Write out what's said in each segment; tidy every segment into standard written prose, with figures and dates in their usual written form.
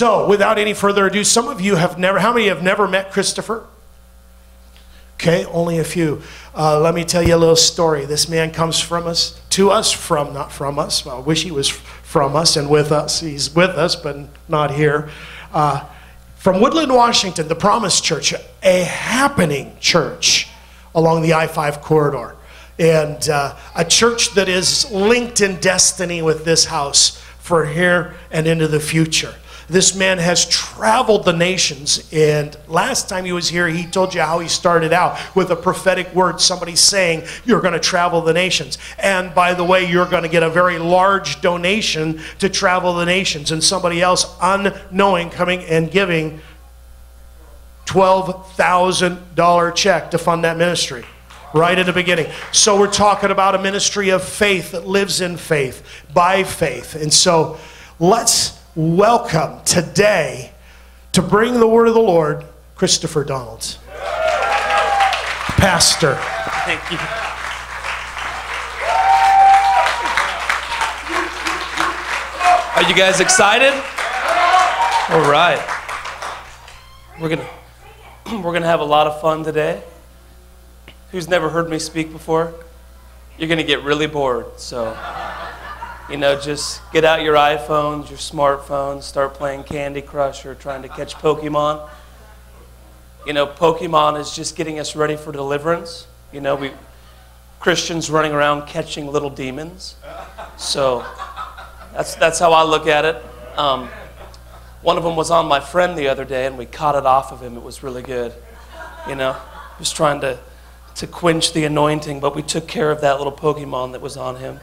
So, without any further ado, some of you have never, how many have never met Christopher? Okay, only a few. Let me tell you a little story. This man comes from us, to us from, not from us. Well, I wish he was from us and with us. He's with us, but not here. From Woodland, Washington, the Promised Church, a happening church along the I-5 corridor. And a church that is linked in destiny with this house for here and into the future. This man has traveled the nations, and last time he was here, he told you how he started out with a prophetic word, somebody saying, you're going to travel the nations. And by the way, you're going to get a very large donation to travel the nations. And somebody else, unknowing, coming and giving $12,000 check to fund that ministry. Right at the beginning. So we're talking about a ministry of faith that lives in faith, by faith. And so let's welcome today, to bring the word of the Lord, Christopher Donald. Pastor. Thank you. Are you guys excited? All right. We're gonna have a lot of fun today. Who's never heard me speak before? You're gonna get really bored, so. You know, just get out your iPhones, your smartphones, start playing Candy Crush or trying to catch Pokemon. You know, Pokemon is just getting us ready for deliverance. You know, we Christians running around catching little demons. So that's how I look at it. One of them was on my friend the other day, and we caught it off of him. It was really good. You know, just trying to quench the anointing, but we took care of that little Pokemon that was on him.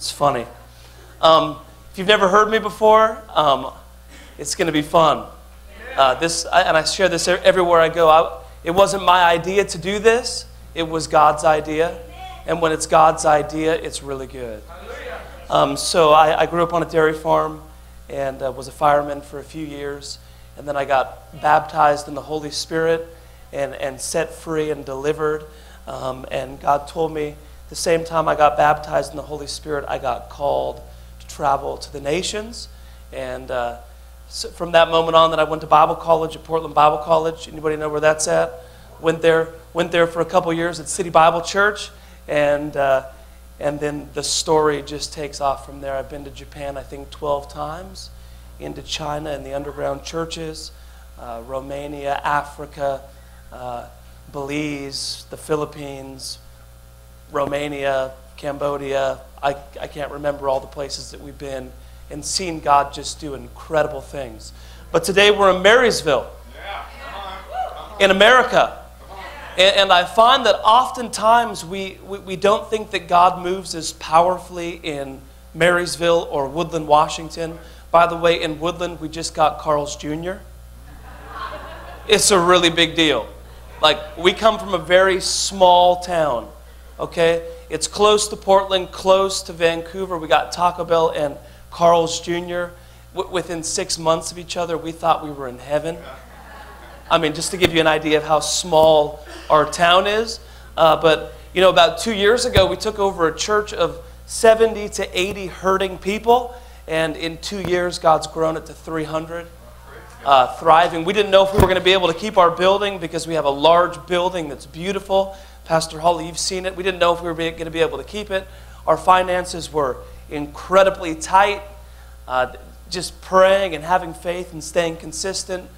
It's funny. If you've never heard me before, it's going to be fun. I share this everywhere I go. It wasn't my idea to do this. It was God's idea. And when it's God's idea, it's really good. So I grew up on a dairy farm and was a fireman for a few years. And then I got baptized in the Holy Spirit and set free and delivered. And God told me, the same time I got baptized in the Holy Spirit, I got called to travel to the nations. And so from that moment on, that I went to Bible college at Portland Bible College. Anybody know where that's at? Went there for a couple years at City Bible Church, and then the story just takes off from there. I've been to Japan, I think, 12 times, into China and the underground churches, Romania, Africa, Belize, the Philippines, Romania, Cambodia, I can't remember all the places that we've been and seen God just do incredible things. But today we're in Marysville, in America. And I find that oftentimes we don't think that God moves as powerfully in Marysville or Woodland, Washington. By the way, in Woodland, we just got Carl's Jr. It's a really big deal. Like, we come from a very small town. Okay, it's close to Portland, close to Vancouver. We got Taco Bell and Carl's Jr. Within 6 months of each other, we thought we were in heaven. I mean, just to give you an idea of how small our town is. But, you know, about 2 years ago, we took over a church of 70 to 80 hurting people. And in 2 years, God's grown it to 300, thriving. We didn't know if we were going to be able to keep our building because we have a large building that's beautiful. Pastor Holly, you've seen it. We didn't know if we were going to be able to keep it. Our finances were incredibly tight. Just praying and having faith and staying consistent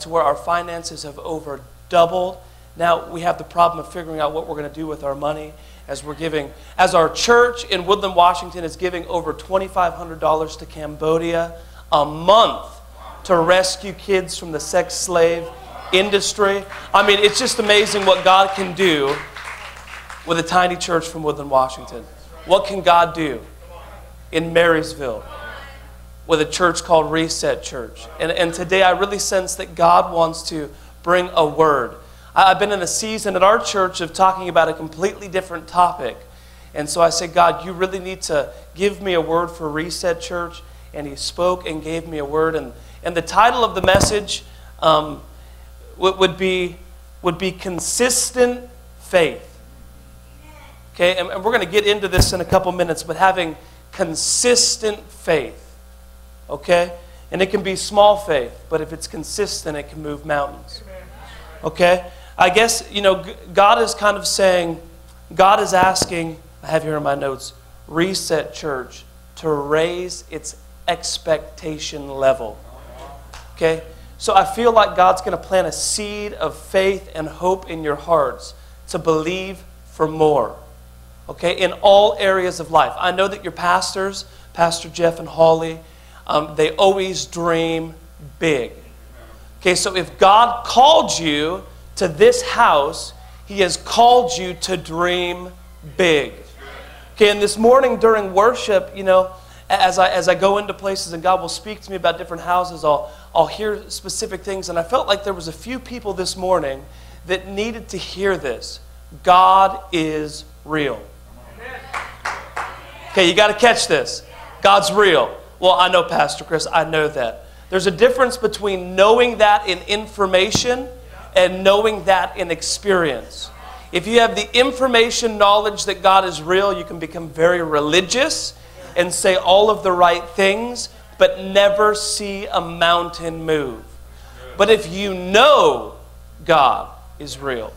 to where our finances have over doubled. Now we have the problem of figuring out what we're going to do with our money as we're giving. As our church in Woodland, Washington is giving over $2,500 to Cambodia a month to rescue kids from the sex slave industry. I mean, it's just amazing what God can do with a tiny church from Woodland, Washington. What can God do in Marysville with a church called Reset Church? And today I really sense that God wants to bring a word. I've been in a season at our church of talking about a completely different topic. And so I said, God, you really need to give me a word for Reset Church. And he spoke and gave me a word. And the title of the message would be consistent faith. Okay, and we're going to get into this in a couple minutes, but having consistent faith. Okay, And it can be small faith, but if it's consistent, it can move mountains. Okay? I guess, you know, God is kind of saying, God is asking, I have here in my notes, Reset Church to raise its expectation level. Okay? So I feel like God's going to plant a seed of faith and hope in your hearts to believe for more. Okay? In all areas of life. I know that your pastors, Pastor Jeff and Holly, they always dream big. Okay, so if God called you to this house, He has called you to dream big. Okay, and this morning during worship, you know, as I go into places and God will speak to me about different houses, I'll hear specific things. And I felt like there was a few people this morning that needed to hear this. God is real. Okay, you got to catch this. God's real. Well, I know, Pastor Chris, I know that. There's a difference between knowing that in information and knowing that in experience. If you have the information knowledge that God is real, you can become very religious and say all of the right things, but never see a mountain move. But if you know God is real,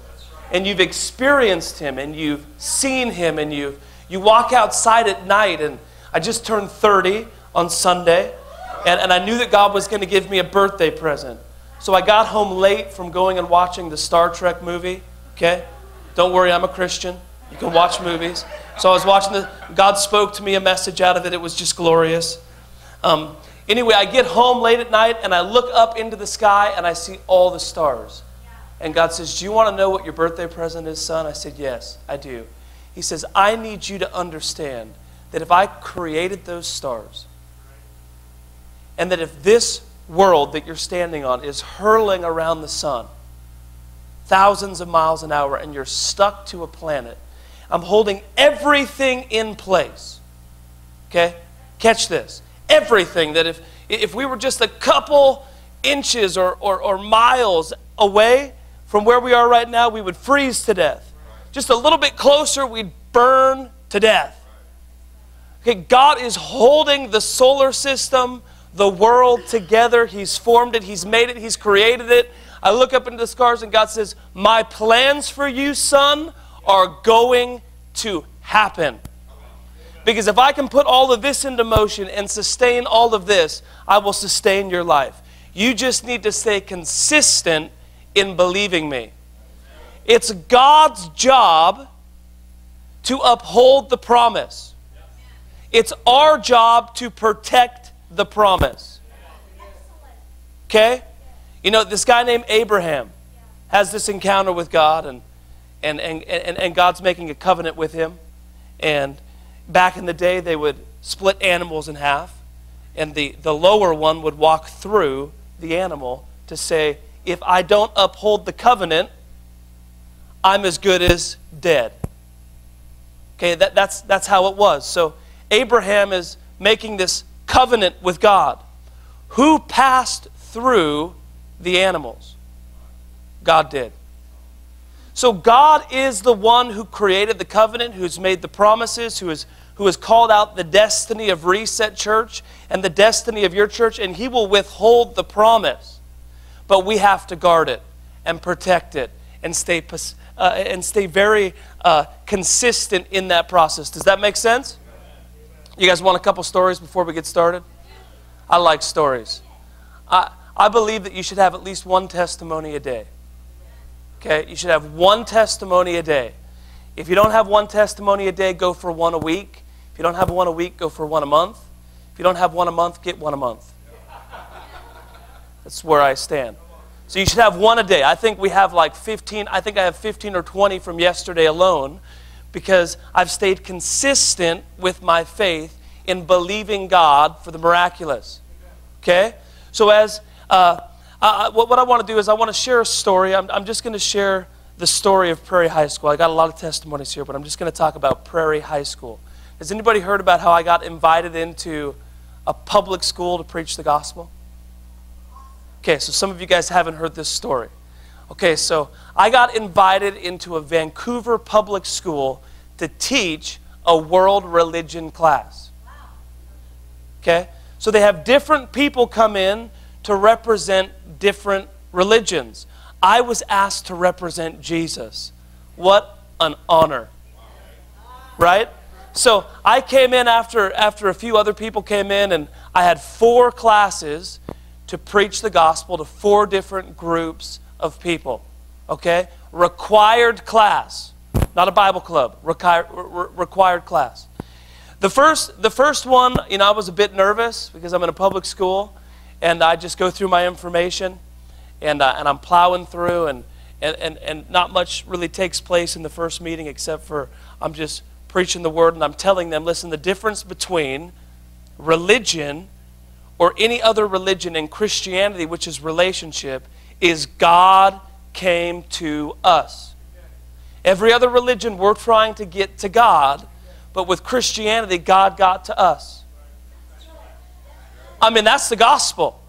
and you've experienced Him, and you've seen Him, and you walk outside at night, and I just turned 30, on Sunday, and I knew that God was going to give me a birthday present. So I got home late from going and watching the Star Trek movie, okay? Don't worry, I'm a Christian. You can watch movies. So I was watching God spoke to me a message out of it. It was just glorious. Anyway, I get home late at night, and I look up into the sky, and I see all the stars. And God says, "Do you want to know what your birthday present is, son?" I said, "Yes, I do." He says, "I need you to understand that if I created those stars, and that if this world that you're standing on is hurling around the sun thousands of miles an hour and you're stuck to a planet, I'm holding everything in place." Okay? Catch this. Everything that if we were just a couple inches or miles away from where we are right now, we would freeze to death. Just a little bit closer, we'd burn to death. Okay, God is holding the solar system, the world together. He's formed it. He's made it. He's created it. I look up into the stars and God says, "My plans for you, son, are going to happen." Because if I can put all of this into motion and sustain all of this, I will sustain your life. You just need to stay consistent in believing me. It's God's job to uphold the promise. It's our job to protect the promise. Okay? You know, this guy named Abraham has this encounter with God, and God's making a covenant with him. And back in the day, they would split animals in half, and the lower one would walk through the animal to say, "If I don't uphold the covenant, I'm as good as dead." Okay, that's how it was. So Abraham is making this covenant with God. Who passed through the animals? God did. So God is the one who created the covenant, who's made the promises, who has called out the destiny of Reset Church and the destiny of your church, and He will withhold the promise. But we have to guard it and protect it and stay very consistent in that process. Does that make sense? You guys want a couple stories before we get started? I like stories. I believe that you should have at least one testimony a day. Okay? You should have one testimony a day. If you don't have one testimony a day, go for one a week. If you don't have one a week, go for one a month. If you don't have one a month, get one a month. That's where I stand. So you should have one a day. I think we have like 15. I think I have 15 or 20 from yesterday alone, because I've stayed consistent with my faith in believing God for the miraculous. Okay? So what I want to do is I want to share a story. I'm just going to share the story of Prairie High School. I got a lot of testimonies here, but I'm just going to talk about Prairie High School. Has anybody heard about how I got invited into a public school to preach the gospel? Okay, so some of you guys haven't heard this story. Okay, so I got invited into a Vancouver public school to teach a world religion class. Okay, So they have different people come in to represent different religions. I was asked to represent Jesus. What an honor, right? So I came in after a few other people came in, and I had 4 classes to preach the gospel to 4 different groups of people, okay? Required class, not a Bible club, required class. The first one, you know, I was a bit nervous because I'm in a public school, and I just go through my information, and I'm plowing through, and not much really takes place in the first meeting except for I'm just preaching the word, and I'm telling them, listen, the difference between religion or any other religion and Christianity, which is relationship, is God came to us. Every other religion, we're trying to get to God, but with Christianity, God got to us. I mean, that's the gospel.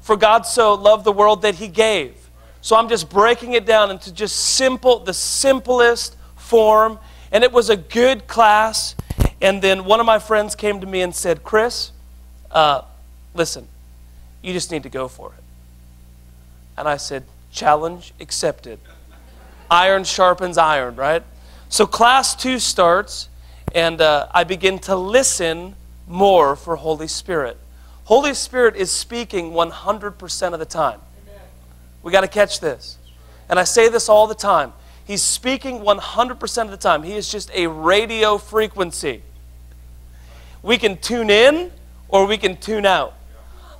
For God so loved the world that he gave. So I'm just breaking it down into just the simplest form. And it was a good class. And then one of my friends came to me and said, Chris, listen, you just need to go for it. And I said, challenge accepted. Iron sharpens iron, right? So class 2 starts, and I begin to listen more for Holy Spirit. Holy Spirit is speaking 100% of the time. We got to catch this. And I say this all the time. He's speaking 100% of the time. He is just a radio frequency. We can tune in or we can tune out.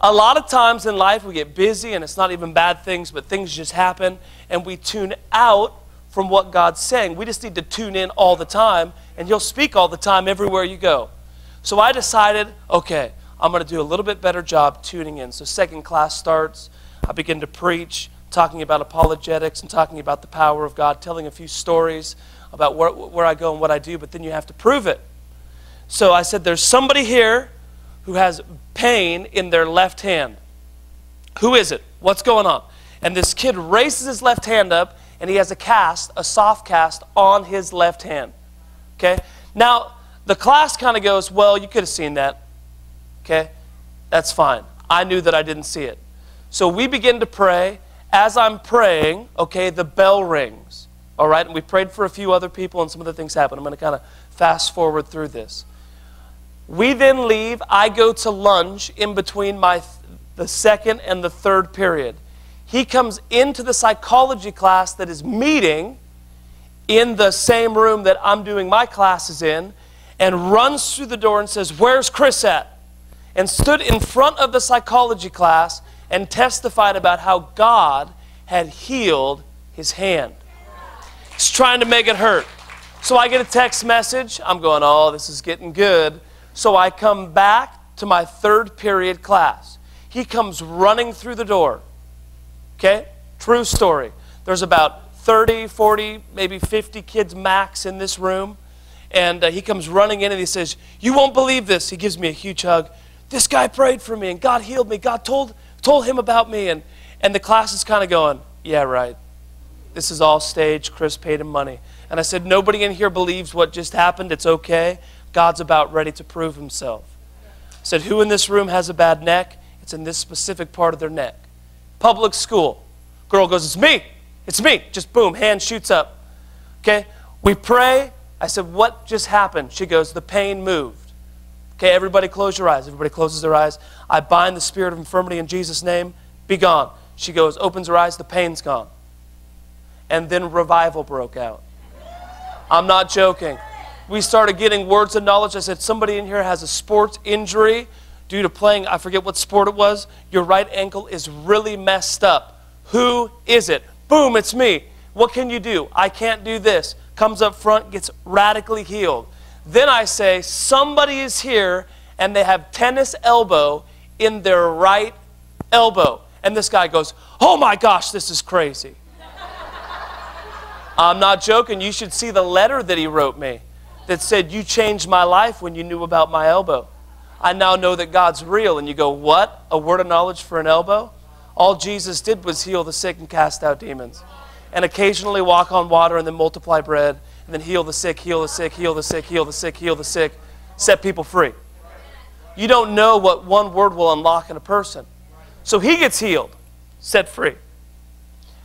A lot of times in life we get busy, and it's not even bad things, but things just happen, and we tune out from what God's saying. We just need to tune in all the time, and he'll speak all the time everywhere you go. So I decided, okay, I'm going to do a little bit better job tuning in. So second class starts. I begin to preach, talking about apologetics and talking about the power of God, telling a few stories about where I go and what I do, but then you have to prove it. So I said, there's somebody here who has pain in their left hand. Who is it? What's going on? And this kid raises his left hand up, and he has a cast, a soft cast on his left hand. Okay? Now, the class kind of goes, well, you could have seen that. Okay? That's fine. I knew that I didn't see it. So we begin to pray. As I'm praying, okay, the bell rings. All right? And we prayed for a few other people, and some other things happened. I'm going to kind of fast forward through this. We then leave. I go to lunch in between the second and the third period. He comes into the psychology class that is meeting in the same room that I'm doing my classes in, and runs through the door and says, where's Chris at? And stood in front of the psychology class and testified about how God had healed his hand. He's trying to make it hurt. So I get a text message. I'm going, oh, this is getting good. So I come back to my third period class. He comes running through the door. Okay? True story. There's about 30, 40, maybe 50 kids max in this room. And he comes running in, and he says, you won't believe this. He gives me a huge hug. This guy prayed for me, and God healed me. God told him about me. And the class is kind of going, yeah, right. This is all staged. Chris paid him money. And I said, nobody in here believes what just happened. It's okay. God's about ready to prove himself. I said, who in this room has a bad neck? It's in this specific part of their neck. Public school. Girl goes, it's me. It's me. Just boom, hand shoots up. Okay? We pray. I said, what just happened? She goes, the pain moved. Okay, everybody close your eyes. Everybody closes their eyes. I bind the spirit of infirmity in Jesus' name. Be gone. She goes, opens her eyes. The pain's gone. And then revival broke out. I'm not joking. We started getting words of knowledge. I said, somebody in here has a sports injury due to playing, I forget what sport it was. Your right ankle is really messed up. Who is it? Boom, it's me. What can you do? I can't do this. Comes up front, gets radically healed. Then I say, somebody is here, and they have tennis elbow in their right elbow. And this guy goes, oh my gosh, this is crazy. I'm not joking. You should see the letter that he wrote me that said, you changed my life when you knew about my elbow. I now know that God's real. And you go, what? A word of knowledge for an elbow? All Jesus did was heal the sick and cast out demons. And occasionally walk on water, and then multiply bread, and then heal the sick, heal the sick, heal the sick, heal the sick, heal the sick, set people free. You don't know what one word will unlock in a person. So he gets healed, set free.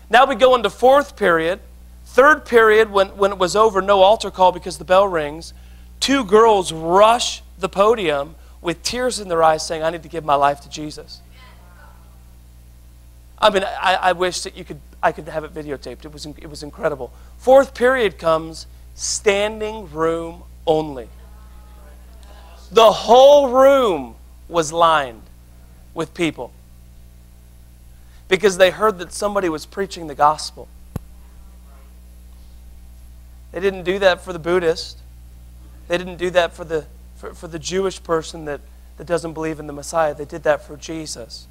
Now we go into fourth period. Third period, when it was over, no altar call because the bell rings. Two girls rush the podium with tears in their eyes saying, I need to give my life to Jesus. I mean, I wish that I could have it videotaped. It was incredible. Fourth period comes, standing room only. The whole room was lined with people because they heard that somebody was preaching the gospel. They didn't do that for the Buddhist. They didn't do that for the Jewish person that doesn't believe in the Messiah. They did that for Jesus.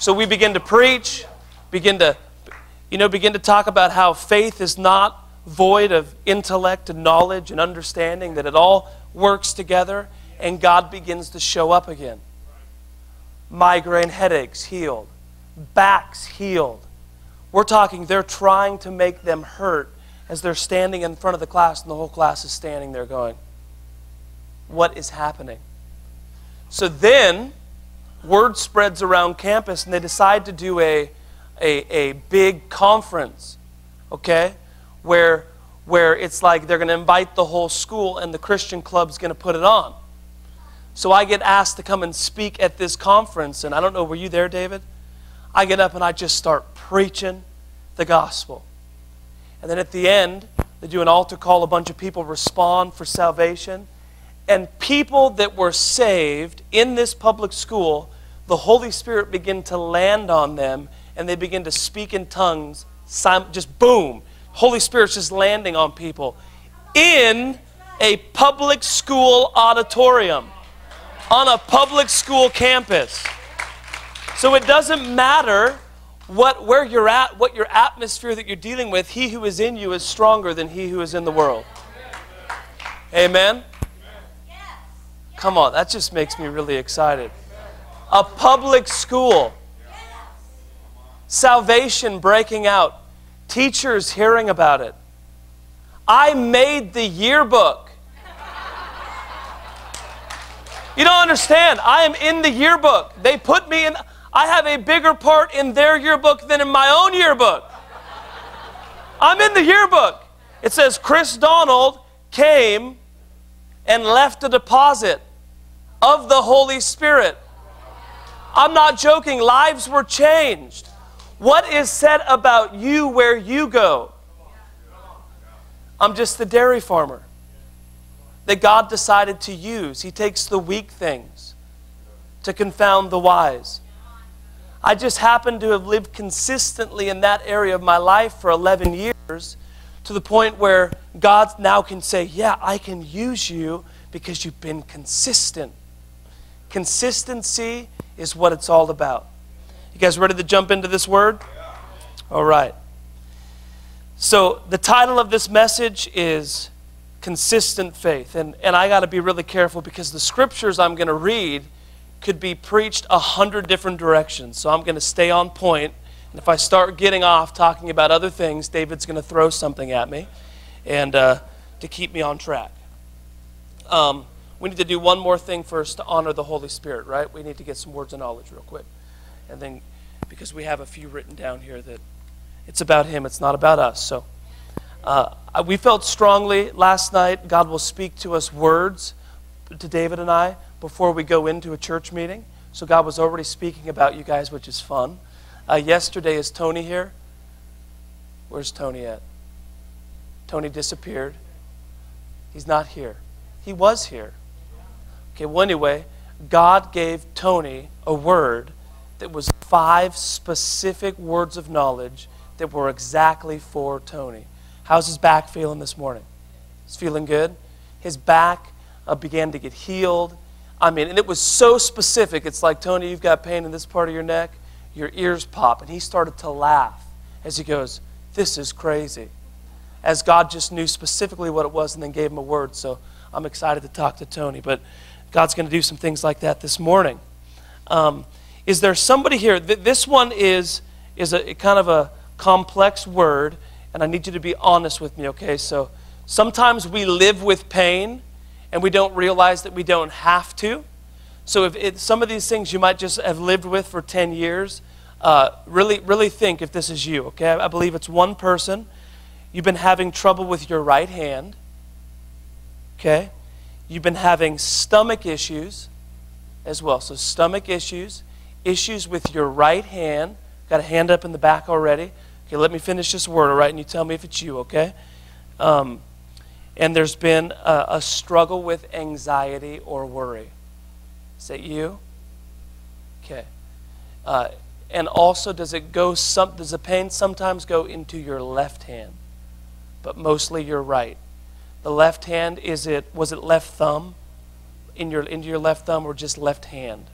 So we begin to preach, begin to talk about how faith is not void of intellect and knowledge and understanding, that it all works together, and God begins to show up again. Migraine headaches healed. Backs healed. We're talking they're trying to make them hurt as they're standing in front of the class, and the whole class is standing there going, what is happening? So then word spreads around campus, and they decide to do a big conference, okay, where it's like they're going to invite the whole school, and the Christian club's going to put it on. So I get asked to come and speak at this conference, and I don't know, were you there, David? I get up and I just start preaching the gospel. And then at the end, they do an altar call, a bunch of people respond for salvation. And people that were saved in this public school, the Holy Spirit began to land on them, and they begin to speak in tongues. Just boom. Holy Spirit's just landing on people in a public school auditorium, on a public school campus. So it doesn't matter where you're at, what your atmosphere that you're dealing with. He who is in you is stronger than he who is in the world. Amen. Come on, that just makes me really excited. A public school. Salvation breaking out. Teachers hearing about it. I made the yearbook. You don't understand. I am in the yearbook. They put me in. I have a bigger part in their yearbook than in my own yearbook. I'm in the yearbook. It says Chris Donald came and left a deposit of the Holy Spirit. I'm not joking. Lives were changed. What is said about you where you go? I'm just the dairy farmer that God decided to use. He takes the weak things to confound the wise. I just happen to have lived consistently in that area of my life for 11 years, to the point where God now can say, yeah, I can use you because you've been consistent. Consistency is what it's all about. You guys ready to jump into this word? Yeah. All right. So the title of this message is Consistent Faith. And I got to be really careful because the scriptures I'm going to read could be preached 100 different directions. So I'm going to stay on point. And if I start getting off talking about other things, David's going to throw something at me and to keep me on track. We need to do one more thing first to honor the Holy Spirit, right? We need to get some words of knowledge real quick. And then, because we have a few written down here that it's about Him, it's not about us. So we felt strongly last night, God will speak to us words, to David and I, before we go into a church meeting. So God was already speaking about you guys, which is fun. Yesterday, is Tony here? Where's Tony at? Tony disappeared. He's not here. He was here. Okay, well, anyway, God gave Tony a word that was 5 specific words of knowledge that were exactly for Tony. How's his back feeling this morning? He's feeling good? His back began to get healed. I mean, and it was so specific. It's like, Tony, you've got pain in this part of your neck. Your ears pop. And he started to laugh as he goes, this is crazy. As God just knew specifically what it was and then gave him a word. So I'm excited to talk to Tony. But God's going to do some things like that this morning. Is there somebody here? This one is a kind of a complex word. And I need you to be honest with me, okay? So sometimes we live with pain and we don't realize that we don't have to. So if some of these things you might just have lived with for 10 years, really think if this is you, okay? I believe it's one person. You've been having trouble with your right hand, okay? You've been having stomach issues as well. So stomach issues, issues with your right hand. Got a hand up in the back already. Okay, let me finish this word, all right? And you tell me if it's you, okay? And there's been a struggle with anxiety or worry. Is that you? Okay. And also, does the pain sometimes go into your left hand, but mostly your right? The left hand, was it left thumb, into your left thumb, or just left hand?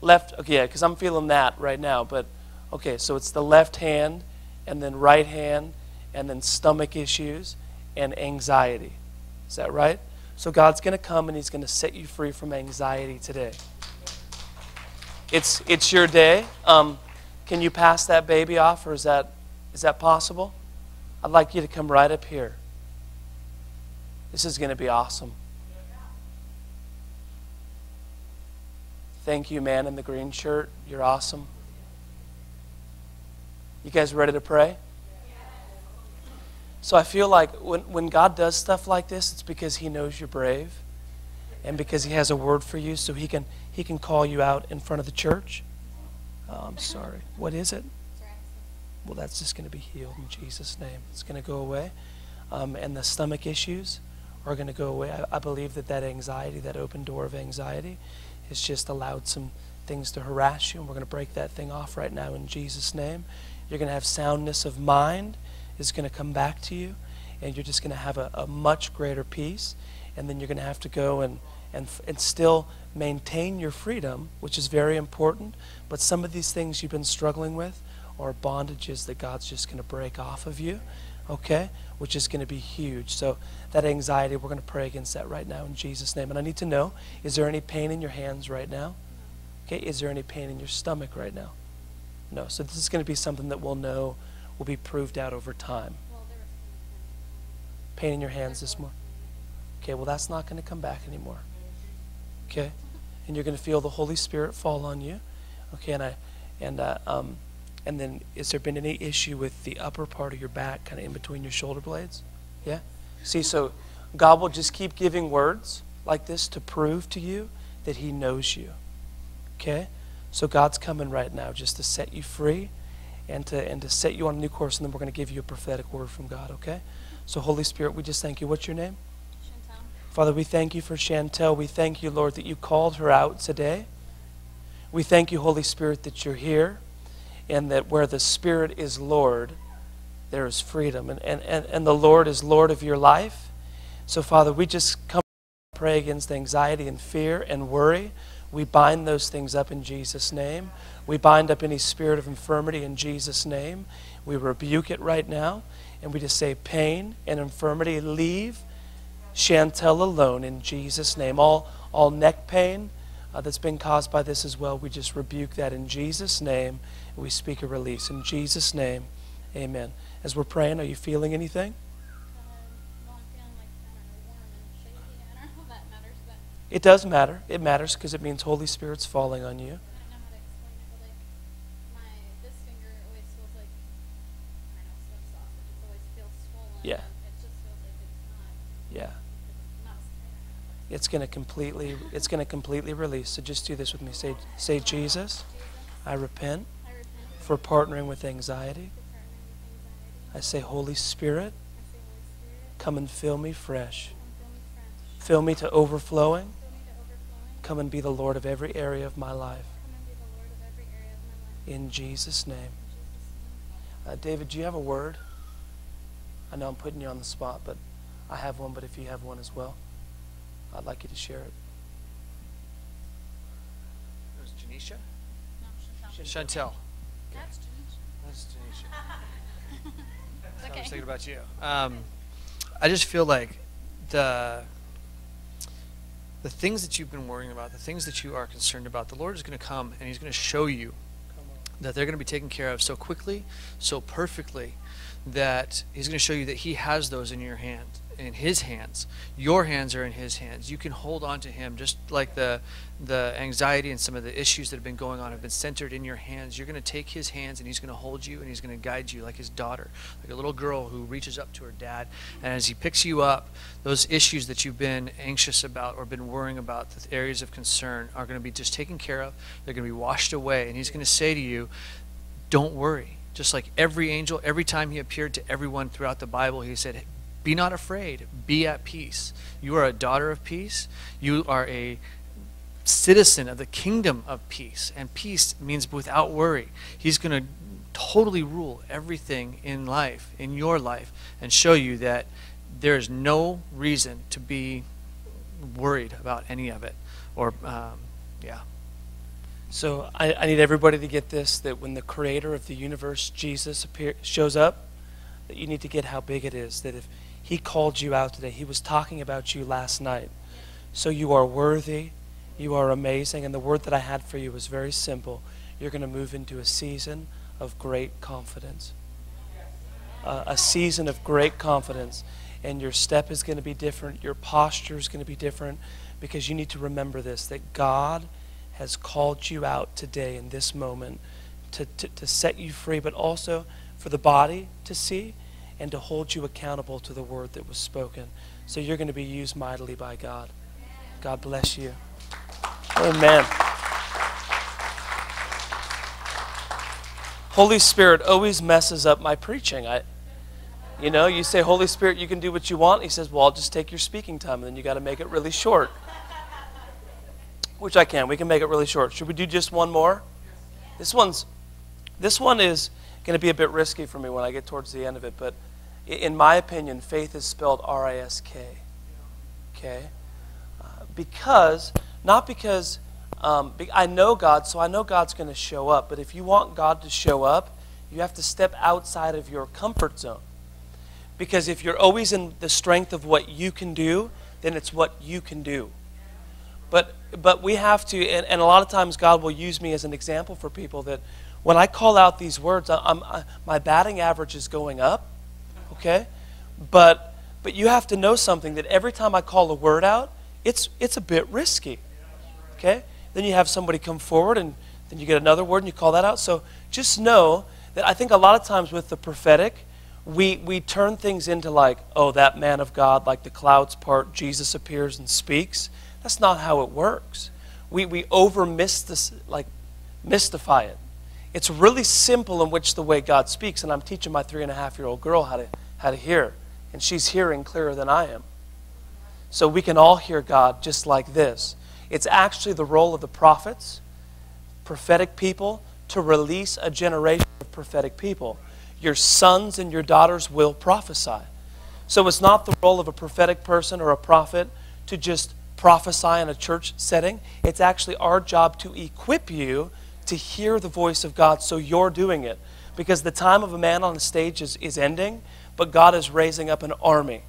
Left, okay, yeah, because I'm feeling that right now, but okay, so it's the left hand, and then right hand, and then stomach issues, and anxiety. Is that right? So God's going to come and He's going to set you free from anxiety today. It's your day. Can you pass that baby off, or is that possible? I'd like you to come right up here. This is going to be awesome. Thank you, man in the green shirt. You're awesome. You guys ready to pray? So I feel like when God does stuff like this, it's because He knows you're brave and because He has a word for you, so He can call you out in front of the church. Oh, I'm sorry. What is it? Well, that's just going to be healed in Jesus' name. It's going to go away. And the stomach issues are going to go away. I believe that anxiety, that open door of anxiety, has just allowed some things to harass you, and we're going to break that thing off right now in Jesus' name. You're going to have soundness of mind. Is going to come back to you, and you're just going to have a much greater peace, and then you're going to have to go and still maintain your freedom, which is very important, but some of these things you've been struggling with are bondages that God's just going to break off of you, okay, which is going to be huge. So that anxiety, we're going to pray against that right now in Jesus' name. And I need to know, is there any pain in your hands right now? Okay, is there any pain in your stomach right now? No, so this is going to be something that we'll know will be proved out over time. Pain in your hands this morning. Okay, well, that's not going to come back anymore. Okay? And you're going to feel the Holy Spirit fall on you. Okay, and then has there been any issue with the upper part of your back, kind of in between your shoulder blades? Yeah? See, so God will just keep giving words like this to prove to you that He knows you. Okay? So God's coming right now just to set you free, and to set you on a new course, and then we're going to give you a prophetic word from God, okay? So, Holy Spirit, we just thank you. What's your name? Chantel. Father, we thank you for Chantel. We thank you, Lord, that you called her out today. We thank you, Holy Spirit, that you're here, and that where the Spirit is Lord, there is freedom. And the Lord is Lord of your life. So, Father, we just come and pray against anxiety and fear and worry. We bind those things up in Jesus' name. We bind up any spirit of infirmity in Jesus' name. We rebuke it right now, and we just say pain and infirmity, leave Chantel alone in Jesus' name. All neck pain that's been caused by this as well, we just rebuke that in Jesus' name. We speak a release in Jesus' name. Amen. As we're praying, are you feeling anything? Well, I'm feeling like warm and shaky. I don't know how that matters, but it does matter. It matters because it means Holy Spirit's falling on you. Yeah. Yeah. It's going to completely release. So just do this with me. Say Jesus, I repent for partnering with anxiety. I say, Holy Spirit, come and fill me fresh. Fill me to overflowing. Come and be the Lord of every area of my life. In Jesus' name. David, do you have a word? I know I'm putting you on the spot, but I have one, but if you have one as well, I'd like you to share it. It was Janisha? No, Chantel. That's Janisha. That's okay. I was thinking about you. I just feel like the things that you've been worrying about, the things that you are concerned about, the Lord is going to come and He's going to show you that they're going to be taken care of so quickly, so perfectly, that He's going to show you that He has those in your hand, in his hands. Your hands are in his hands. You can hold on to him, just like the anxiety and some of the issues that have been going on have been centered in your hands. You're going to take his hands and he's going to hold you and he's going to guide you like his daughter, like a little girl who reaches up to her dad. And as he picks you up, those issues that you've been anxious about or been worrying about, the areas of concern, are going to be just taken care of. They're going to be washed away. And he's going to say to you, don't worry. Just like every angel, every time he appeared to everyone throughout the Bible, he said, be not afraid, be at peace. You are a daughter of peace. You are a citizen of the kingdom of peace. And peace means without worry. He's going to totally rule everything in life, in your life, and show you that there is no reason to be worried about any of it. Or, yeah. So I need everybody to get this, that when the creator of the universe, Jesus, shows up, that you need to get how big it is, that if he called you out today, he was talking about you last night. So you are worthy, you are amazing, and the word that I had for you was very simple. You're going to move into a season of great confidence. A season of great confidence, and your step is going to be different, your posture is going to be different, because you need to remember this, that God has called you out today in this moment to set you free, but also for the body to see and to hold you accountable to the word that was spoken. So you're going to be used mightily by God. God bless you. Amen. Holy Spirit always messes up my preaching. You know, you say, Holy Spirit, you can do what you want. He says, well, I'll just take your speaking time, and then you got to make it really short. Which I can. We can make it really short. Should we do just one more? This one is going to be a bit risky for me when I get towards the end of it, but in my opinion, faith is spelled R-I-S-K, okay? I know God, so I know God's going to show up, but if you want God to show up, you have to step outside of your comfort zone, because if you're always in the strength of what you can do, then it's what you can do. But we have to, and a lot of times God will use me as an example for people that when I call out these words, my batting average is going up, okay? But you have to know something, that every time I call a word out, it's a bit risky, okay? Then you have somebody come forward, and then you get another word, and you call that out. So just know that I think a lot of times with the prophetic, we turn things into like, oh, that man of God, like the clouds part, Jesus appears and speaks. That's not how it works. We mystify it. It's really simple in which the way God speaks, and I'm teaching my 3-and-a-half-year-old girl how to hear, and she's hearing clearer than I am. So we can all hear God just like this. It's actually the role of the prophets, prophetic people, to release a generation of prophetic people. Your sons and your daughters will prophesy. So it's not the role of a prophetic person or a prophet to just prophesy in a church setting. It's actually our job to equip you to hear the voice of God, so you're doing it. Because the time of a man on a stage is ending, but God is raising up an army.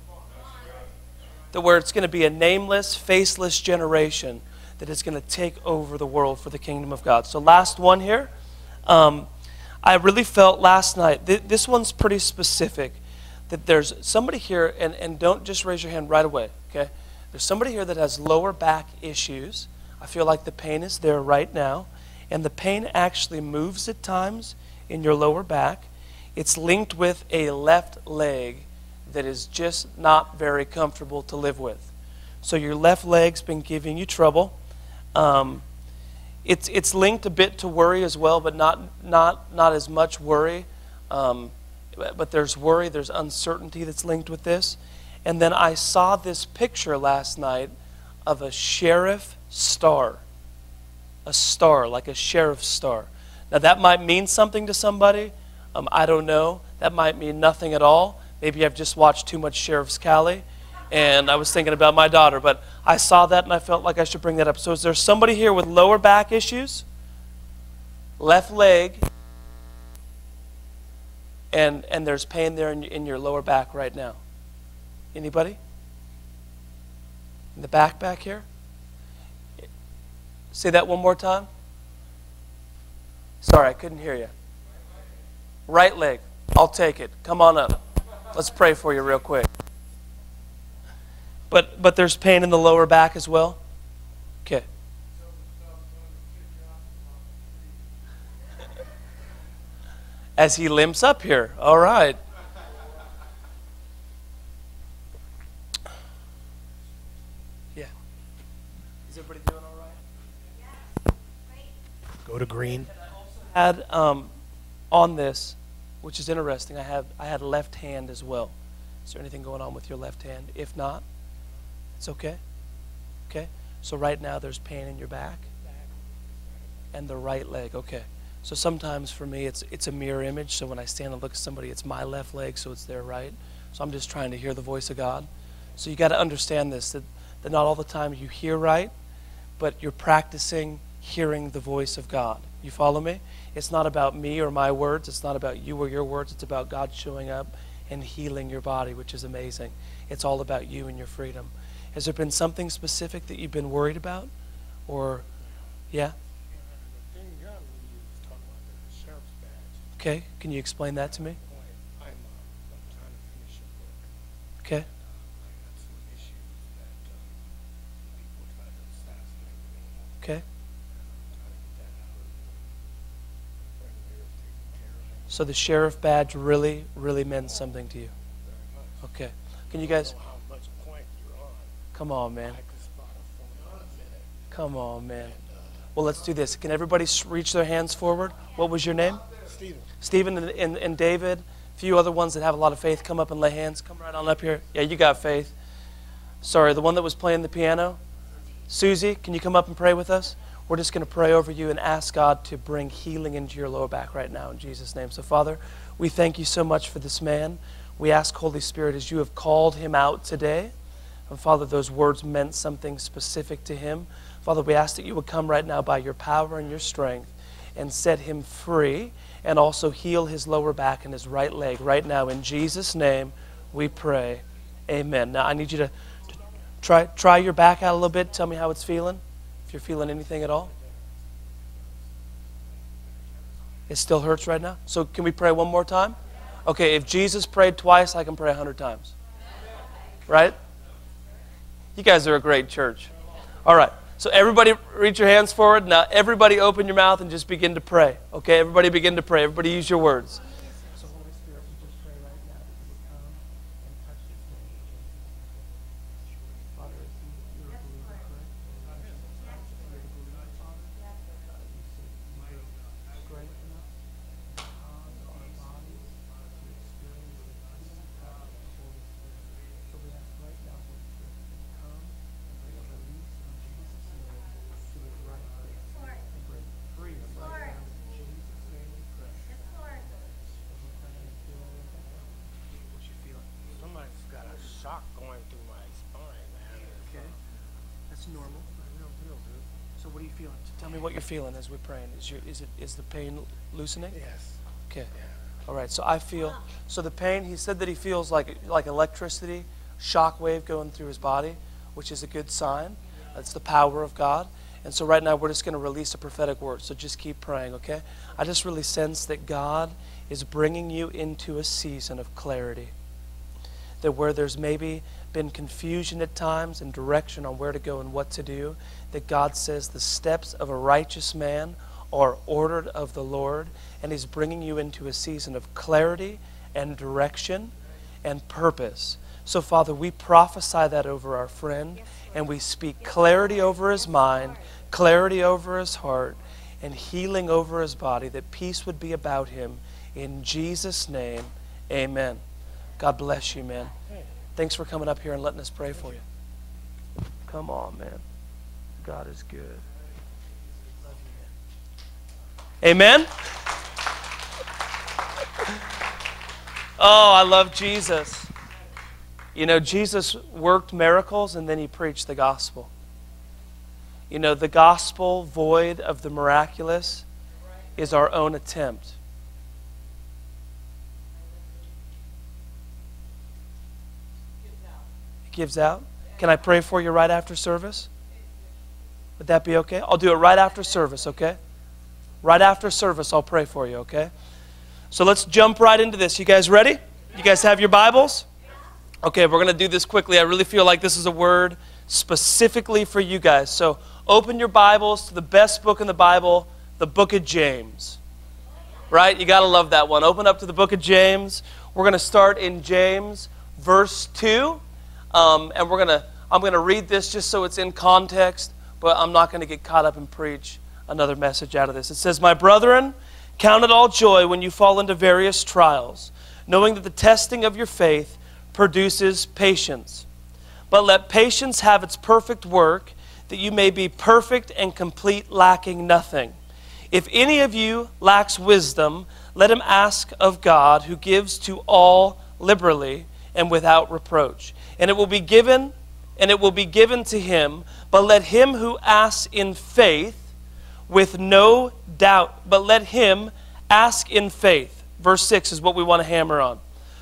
Where it's going to be a nameless, faceless generation that is going to take over the world for the kingdom of God. So last one here. I really felt last night, this one's pretty specific, that there's somebody here, and don't just raise your hand right away, okay? There's somebody here that has lower back issues. I feel like the pain is there right now. And the pain actually moves at times in your lower back. It's linked with a left leg that is just not very comfortable to live with. So your left leg's been giving you trouble. It's linked a bit to worry as well, but not as much worry. But there's worry, there's uncertainty that's linked with this. And then I saw this picture last night of a sheriff star. A star, like a sheriff's star. Now that might mean something to somebody. I don't know. That might mean nothing at all. Maybe I've just watched too much Sheriff's Cali, and I was thinking about my daughter. But I saw that, and I felt like I should bring that up. So is there somebody here with lower back issues? Left leg. And there's pain there in your lower back right now. Anybody? In the back here? Say that one more time. Sorry, I couldn't hear you. Right leg. I'll take it. Come on up. Let's pray for you real quick. But there's pain in the lower back as well? Okay. As he limps up here. All right. Yeah. Is everybody doing all right? Yes. Great. Go to green. I also had on this, which is interesting, I had left hand as well. Is there anything going on with your left hand? If not, it's okay. Okay. So right now there's pain in your back and the right leg. Okay. So sometimes for me it's a mirror image. So when I stand and look at somebody, it's my left leg, so it's their right. So I'm just trying to hear the voice of God. So you got to understand this, that not all the time you hear right, but you're practicing hearing the voice of God. You follow me? It's not about me or my words. It's not about you or your words. It's about God showing up and healing your body, which is amazing. It's all about you and your freedom. Has there been something specific that you've been worried about? Or, yeah? Okay, can you explain that to me? I'm trying to finish a book. Okay. I have some issues that people try to assassinate me. Okay. So the sheriff badge really, really meant something to you. Okay. Can you guys? I don't know how much point you're on. Come on, man. I could spot a phone in a minute. Come on, man. And, well, let's do this. Can everybody reach their hands forward? What was your name? Stephen. Stephen and David. A few other ones that have a lot of faith. Come up and lay hands. Come right on up here. Yeah, you got faith. Sorry, the one that was playing the piano. Susie, can you come up and pray with us? We're just going to pray over you and ask God to bring healing into your lower back right now in Jesus' name. So, Father, we thank you so much for this man. We ask, Holy Spirit, as you have called him out today, and, Father, those words meant something specific to him. Father, we ask that you would come right now by your power and your strength and set him free and also heal his lower back and his right leg right now. In Jesus' name, we pray. Amen. Now, I need you to try your back out a little bit. Tell me how it's feeling. You're feeling anything at all? It still hurts right now? So can we pray one more time? Okay, if Jesus prayed twice, I can pray 100 times. Right? You guys are a great church. All right, so everybody reach your hands forward. Now everybody open your mouth and just begin to pray. Okay, everybody begin to pray. Everybody use your words. Feeling as we're praying? Is the pain loosening? Yes. Okay. Yeah. All right. So I feel, so the pain, he said that he feels like electricity, shock wave going through his body, which is a good sign. That's the power of God. And so right now we're just going to release a prophetic word. So just keep praying, okay? I just really sense that God is bringing you into a season of clarity. That where there's maybe been confusion at times and direction on where to go and what to do, that God says the steps of a righteous man are ordered of the Lord, and he's bringing you into a season of clarity and direction and purpose. So, Father, we prophesy that over our friend, and we speak clarity over his mind, clarity over his heart, and healing over his body, that peace would be about him. In Jesus' name, amen. God bless you, man. Thanks for coming up here and letting us pray for you. Come on, man. God is good. Love you, man. Amen? Oh, I love Jesus. You know, Jesus worked miracles and then he preached the gospel. You know, the gospel void of the miraculous is our own attempt. Gives out. Can I pray for you right after service? Would that be okay? I'll do it right after service, okay? Right after service, I'll pray for you, okay? So let's jump right into this. You guys ready? You guys have your Bibles? Okay, we're going to do this quickly. I really feel like this is a word specifically for you guys. So open your Bibles to the best book in the Bible, the book of James. Right? You got to love that one. Open up to the book of James. We're going to start in James verse 2. And I'm going to read this just so it's in context, but I'm not going to get caught up and preach another message out of this. It says, "My brethren, count it all joy when you fall into various trials, knowing that the testing of your faith produces patience. But let patience have its perfect work, that you may be perfect and complete, lacking nothing. If any of you lacks wisdom, let him ask of God, who gives to all liberally and without reproach, and it will be given to him. But let him who asks in faith with no doubt, but let him ask in faith." Verse 6 is what we want to hammer on.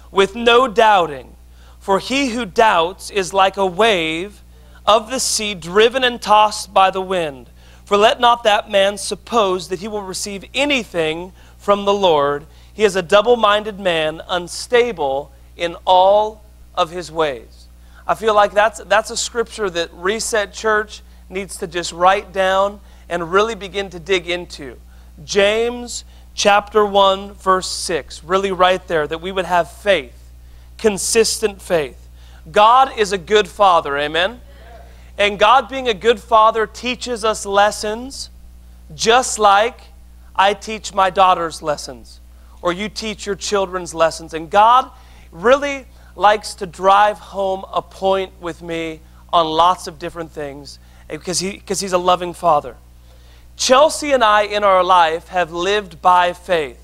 "With no doubting, for he who doubts is like a wave of the sea, driven and tossed by the wind. For let not that man suppose that he will receive anything from the Lord. He is a double-minded man, unstable in all of his ways." I feel like that's a scripture that Reset Church needs to just write down and really begin to dig into. James chapter 1, verse 6, really right there, that we would have faith, consistent faith. God is a good father, amen? And God being a good father teaches us lessons, just like I teach my daughter's lessons, or you teach your children's lessons. And God really likes to drive home a point with me on lots of different things, because he's a loving father. Chelsea and I in our life have lived by faith,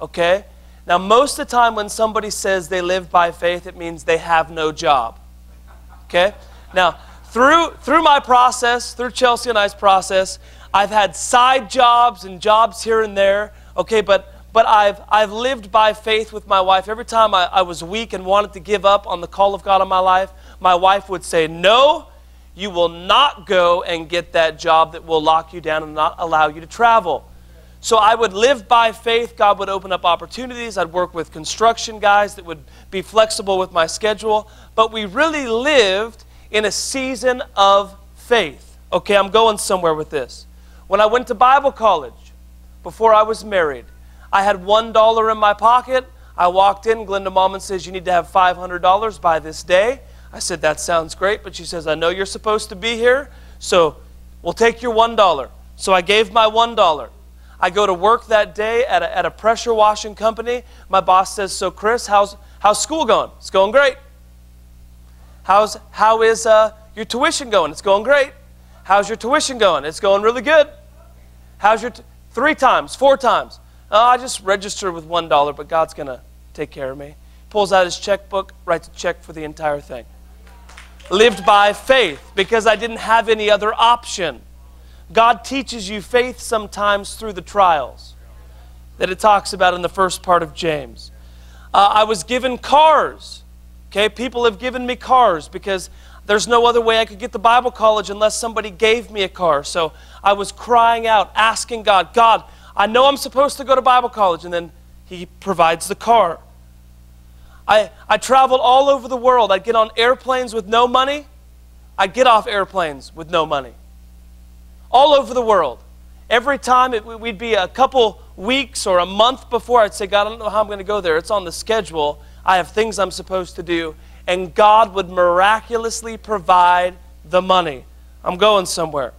okay? Now, most of the time when somebody says they live by faith, it means they have no job, okay? Now, through my process, through Chelsea and I's process, I've had side jobs and jobs here and there, okay? But I've lived by faith with my wife. Every time I was weak and wanted to give up on the call of God on my life, my wife would say, "No, you will not go and get that job that will lock you down and not allow you to travel." So I would live by faith. God would open up opportunities. I'd work with construction guys that would be flexible with my schedule. But we really lived in a season of faith. Okay, I'm going somewhere with this. When I went to Bible college, before I was married, I had $1 in my pocket. I walked in. Glenda Mallman says, "You need to have $500 by this day." I said, "That sounds great," but she says, "I know you're supposed to be here, so we'll take your $1. So I gave my $1. I go to work that day at a pressure washing company. My boss says, "So Chris, how's school going?" "It's going great." How is your tuition going?" "It's going great." "How's your tuition going?" "It's going really good." "How's your three times, four times?" "Oh, I just registered with $1, but God's going to take care of me." Pulls out his checkbook, writes a check for the entire thing. Lived by faith because I didn't have any other option. God teaches you faith sometimes through the trials that it talks about in the first part of James. I was given cars. Okay, people have given me cars because there's no other way I could get to Bible college unless somebody gave me a car. So I was crying out, asking God, "God, I know I'm supposed to go to Bible college," and then He provides the car. I traveled all over the world. I'd get on airplanes with no money. I'd get off airplanes with no money. All over the world. Every time we'd be a couple weeks or a month before, I'd say, "God, I don't know how I'm going to go there. It's on the schedule. I have things I'm supposed to do." And God would miraculously provide the money. I'm going somewhere.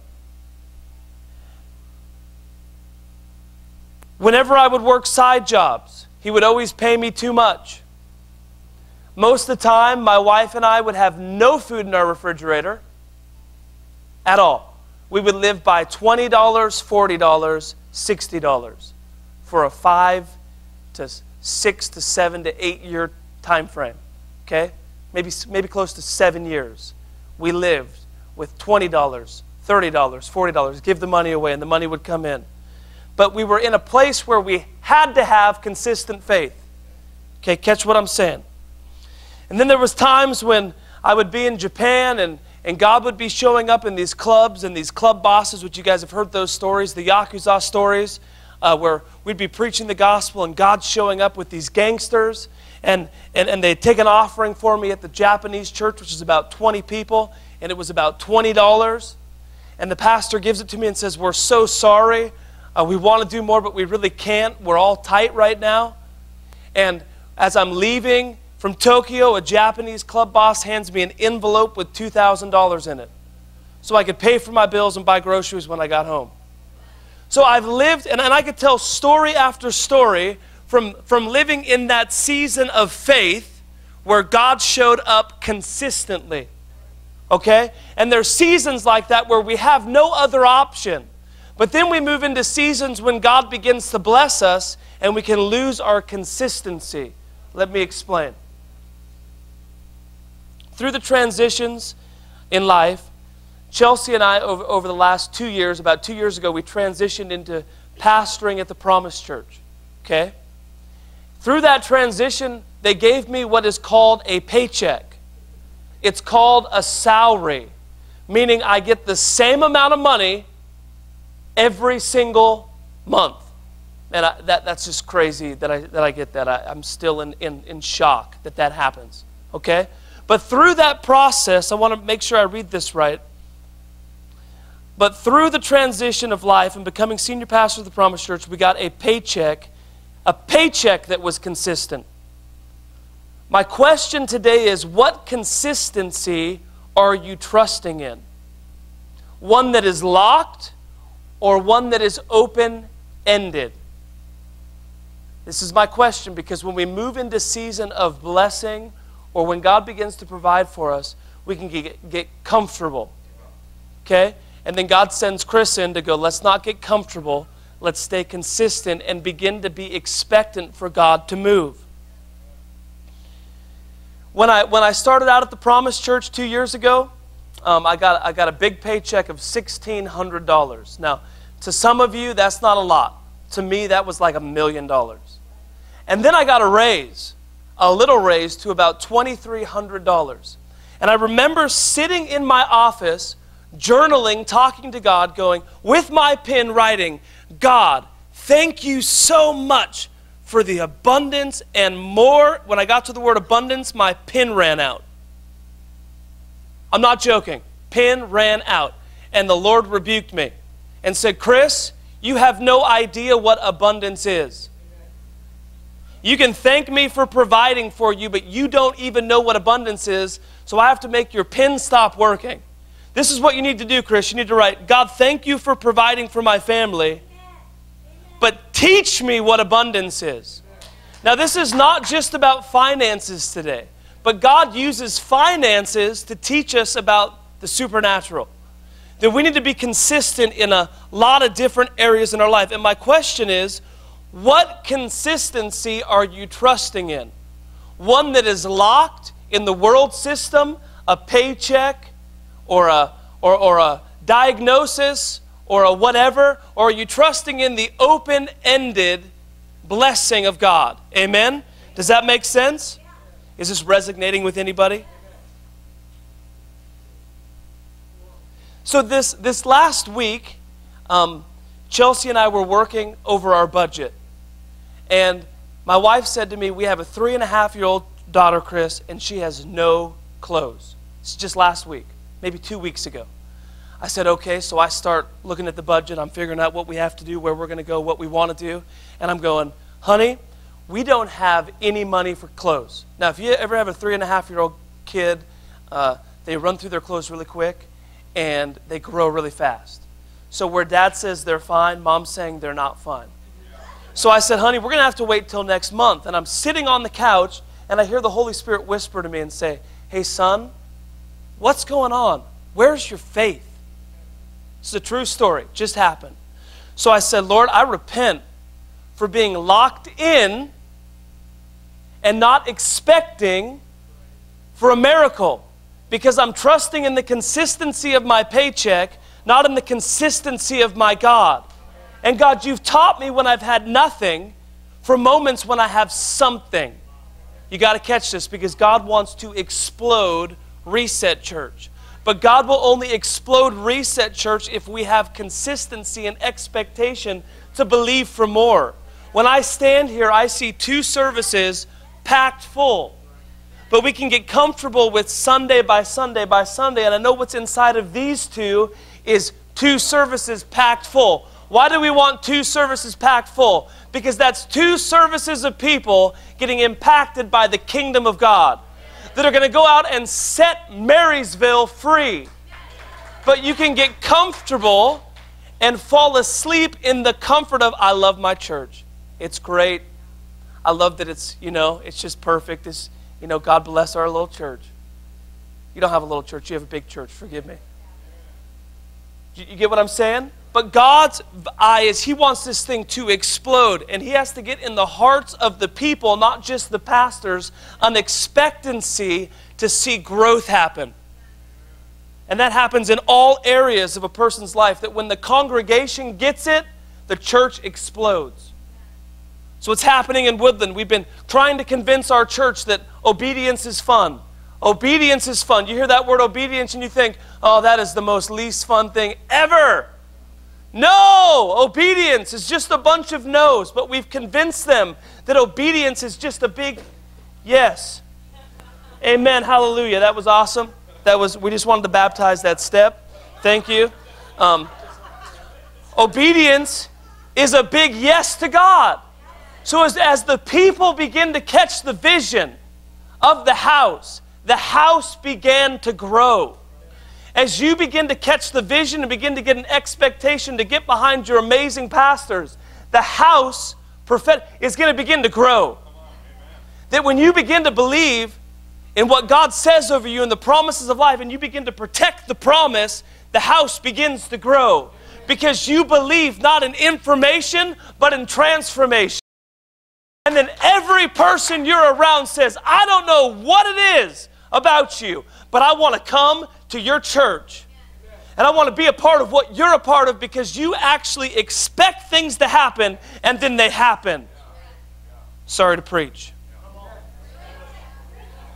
Whenever I would work side jobs, He would always pay me too much. Most of the time, my wife and I would have no food in our refrigerator at all. We would live by $20, $40, $60 for a 5 to 6 to 7 to 8 year time frame, okay? Maybe close to 7 years. We lived with $20, $30, $40, give the money away, and the money would come in. But we were in a place where we had to have consistent faith. Okay, catch what I'm saying. And then there was times when I would be in Japan and God would be showing up in these clubs and these club bosses, which you guys have heard those stories, the Yakuza stories, where we'd be preaching the gospel and God's showing up with these gangsters and they take an offering for me at the Japanese church, which is about 20 people, and it was about $20. And the pastor gives it to me and says, "We're so sorry. We want to do more, but we really can't. We're all tight right now." And as I'm leaving from Tokyo, a Japanese club boss hands me an envelope with $2,000 in it, so I could pay for my bills and buy groceries when I got home. So I've lived, and I could tell story after story from living in that season of faith where God showed up consistently, okay? And there's seasons like that where we have no other option. But then we move into seasons when God begins to bless us and we can lose our consistency. Let me explain. Through the transitions in life, Chelsea and I, over the last 2 years, about 2 years ago, we transitioned into pastoring at the Promised Church, okay? Through that transition, they gave me what is called a paycheck. It's called a salary, meaning I get the same amount of money every single month. And that's just crazy that I get that. I'm still in shock that happens, okay? But through that process, I want to make sure I read this right. But through the transition of life and becoming senior pastor of the Promised Church, we got a paycheck that was consistent. My question today is, what consistency are you trusting in? One that is locked or one that is open-ended? This is my question, because when we move into season of blessing or when God begins to provide for us, we can get comfortable, okay? And then God sends Chris in to go, let's not get comfortable. Let's stay consistent and begin to be expectant for God to move. When I started out at the Promised Church 2 years ago, I got a big paycheck of $1,600. Now, to some of you, that's not a lot. To me, that was like $1,000,000. And then I got a raise, a little raise to about $2,300. And I remember sitting in my office, journaling, talking to God, going, with my pen writing, God, thank you so much for the abundance and more. When I got to the word abundance, my pen ran out. I'm not joking. Pen ran out. And the Lord rebuked me and said, Chris, you have no idea what abundance is. You can thank me for providing for you, but you don't even know what abundance is, so I have to make your pen stop working. This is what you need to do, Chris. You need to write, God, thank you for providing for my family, but teach me what abundance is. Now, this is not just about finances today, but God uses finances to teach us about the supernatural. That we need to be consistent in a lot of different areas in our life. And my question is, what consistency are you trusting in? One that is locked in the world system, a paycheck, or a diagnosis, or a whatever, or are you trusting in the open-ended blessing of God? Amen? Does that make sense? Is this resonating with anybody? So this last week, Chelsea and I were working over our budget. And my wife said to me, we have a 3.5-year-old daughter, Chris, and she has no clothes. It's just last week, maybe 2 weeks ago. I said, okay, so I start looking at the budget. I'm figuring out what we have to do, where we're going to go, what we want to do. And I'm going, honey, we don't have any money for clothes. Now, if you ever have a 3.5-year-old kid, they run through their clothes really quick, and they grow really fast. So where dad says they're fine, mom's saying they're not fine. So I said, honey, we're going to have to wait till next month. And I'm sitting on the couch, and I hear the Holy Spirit whisper to me and say, hey, son, what's going on? Where's your faith? It's a true story. It just happened. So I said, Lord, I repent for being locked in and not expecting for a miracle, because I'm trusting in the consistency of my paycheck, not in the consistency of my God. And God, you've taught me when I've had nothing for moments when I have something. You got to catch this, because God wants to explode Reset Church. But God will only explode Reset Church if we have consistency and expectation to believe for more. When I stand here, I see 2 services, packed full. But we can get comfortable with Sunday by Sunday by Sunday. And I know what's inside of these two is two services packed full. Why do we want two services packed full? Because that's two services of people getting impacted by the kingdom of God that are going to go out and set Marysville free. But you can get comfortable and fall asleep in the comfort of, I love my church. It's great. I love that it's, you know, it's just perfect. It's, you know, God bless our little church. You don't have a little church. You have a big church. Forgive me. You get what I'm saying? But God's eye is He wants this thing to explode. And He has to get in the hearts of the people, not just the pastors, an expectancy to see growth happen. And that happens in all areas of a person's life. That when the congregation gets it, the church explodes. So it's happening in Woodland. We've been trying to convince our church that obedience is fun. Obedience is fun. You hear that word obedience and you think, oh, that is the most least fun thing ever. No, obedience is just a bunch of no's. But we've convinced them that obedience is just a big yes. Amen. Hallelujah. That was awesome. That was, we just wanted to baptize that step. Thank you. Obedience is a big yes to God. So as the people begin to catch the vision of the house began to grow. As you begin to catch the vision and begin to get an expectation to get behind your amazing pastors, the house is going to begin to grow. That when you begin to believe in what God says over you and the promises of life and you begin to protect the promise, the house begins to grow. Because you believe not in information, but in transformation. And then every person you're around says, I don't know what it is about you, but I want to come to your church. And I want to be a part of what you're a part of because you actually expect things to happen and then they happen. Sorry to preach.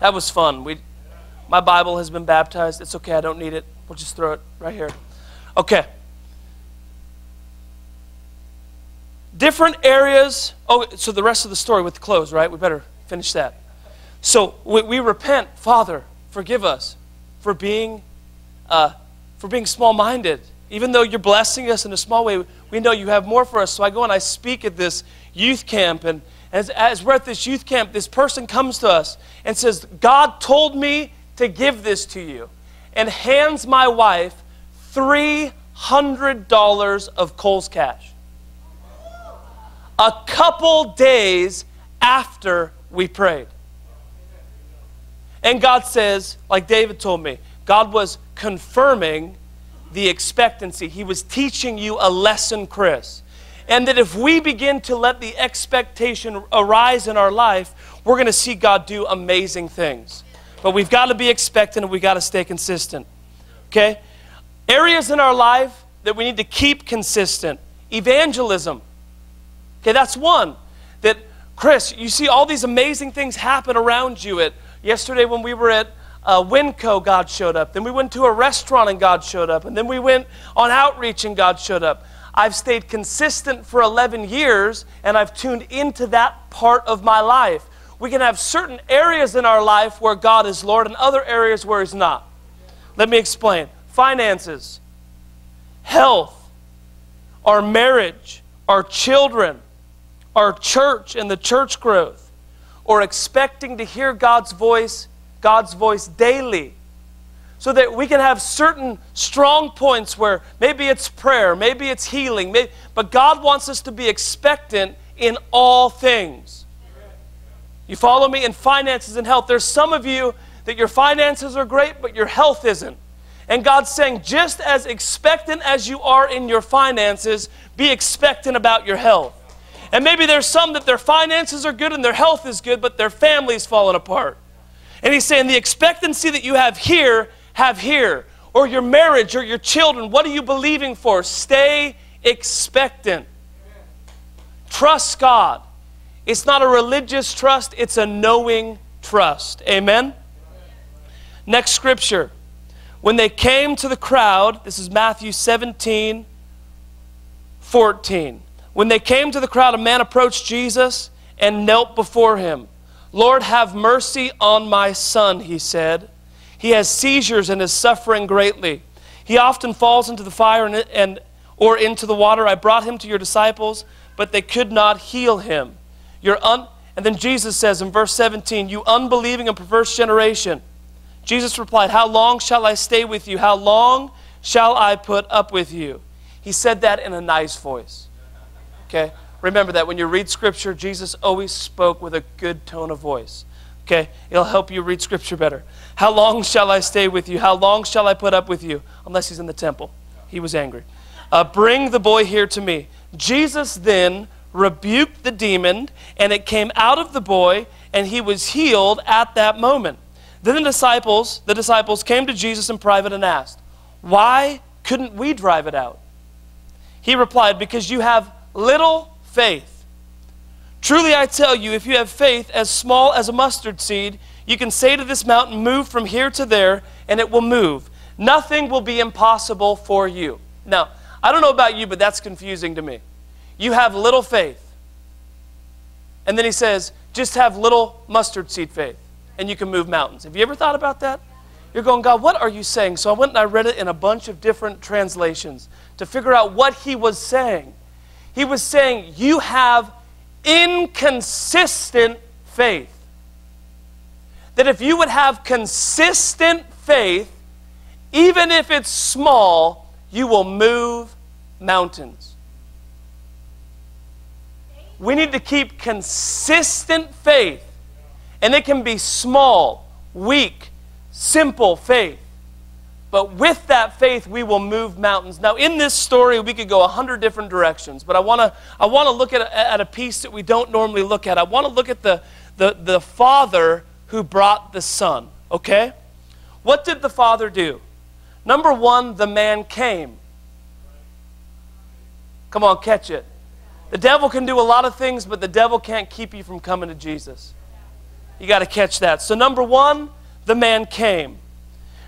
That was fun. My Bible has been baptized. It's okay. I don't need it. We'll just throw it right here. Okay. Different areas. Oh, so the rest of the story with the clothes, right? We better finish that. So we repent. Father, forgive us for being small-minded. Even though you're blessing us in a small way, we know you have more for us. So I go and I speak at this youth camp. And as we're at this youth camp, this person comes to us and says, God told me to give this to you. And hands my wife $300 of Kohl's cash. A couple days after we prayed. And God says, like David told me, God was confirming the expectancy. He was teaching you a lesson, Chris. And that if we begin to let the expectation arise in our life, we're going to see God do amazing things. But we've got to be expectant and we've got to stay consistent. Okay? Areas in our life that we need to keep consistent. Evangelism. Okay, that's one. That, Chris, you see all these amazing things happen around you. Yesterday when we were at Winco, God showed up. Then we went to a restaurant and God showed up. And then we went on outreach and God showed up. I've stayed consistent for 11 years, and I've tuned into that part of my life. We can have certain areas in our life where God is Lord and other areas where He's not. Let me explain. Finances, health, our marriage, our children, our church and the church growth, or expecting to hear God's voice daily, so that we can have certain strong points where maybe it's prayer, maybe it's healing, but God wants us to be expectant in all things. You follow me? In finances and health, there's some of you that your finances are great, but your health isn't. And God's saying, just as expectant as you are in your finances, be expectant about your health. And maybe there's some that their finances are good and their health is good, but their family's falling apart. And He's saying the expectancy that you have here, or your marriage or your children, what are you believing for? Stay expectant. Trust God. It's not a religious trust, it's a knowing trust. Amen? Next scripture. When they came to the crowd, this is Matthew 17:14. When they came to the crowd, a man approached Jesus and knelt before Him. "Lord, have mercy on my son," he said. "He has seizures and is suffering greatly. He often falls into the fire or into the water. I brought him to your disciples, but they could not heal him." And then Jesus says in verse 17, "You unbelieving and perverse generation." Jesus replied, "How long shall I stay with you? How long shall I put up with you?" He said that in a nice voice. Okay? Remember that when you read Scripture, Jesus always spoke with a good tone of voice. Okay? It'll help you read Scripture better. "How long shall I stay with you? How long shall I put up with you?" Unless he's in the temple. He was angry. "Bring the boy here to me." Jesus then rebuked the demon, and it came out of the boy, and he was healed at that moment. Then the disciples came to Jesus in private and asked, "Why couldn't we drive it out?" He replied, "Because you have little faith. Truly I tell you, if you have faith as small as a mustard seed, you can say to this mountain, 'Move from here to there,' and it will move. Nothing will be impossible for you." Now, I don't know about you, but that's confusing to me. You have little faith. And then he says, just have little mustard seed faith, and you can move mountains. Have you ever thought about that? You're going, God, what are you saying? So I went and I read it in a bunch of different translations to figure out what he was saying. He was saying, you have inconsistent faith. That if you would have consistent faith, even if it's small, you will move mountains. We need to keep consistent faith. And it can be small, weak, simple faith. But with that faith, we will move mountains. Now, in this story, we could go 100 different directions. But I want to look at a piece that we don't normally look at. I want to look at the father who brought the son. Okay? What did the father do? Number one, the man came. Come on, catch it. The devil can do a lot of things, but the devil can't keep you from coming to Jesus. You got to catch that. So number one, the man came.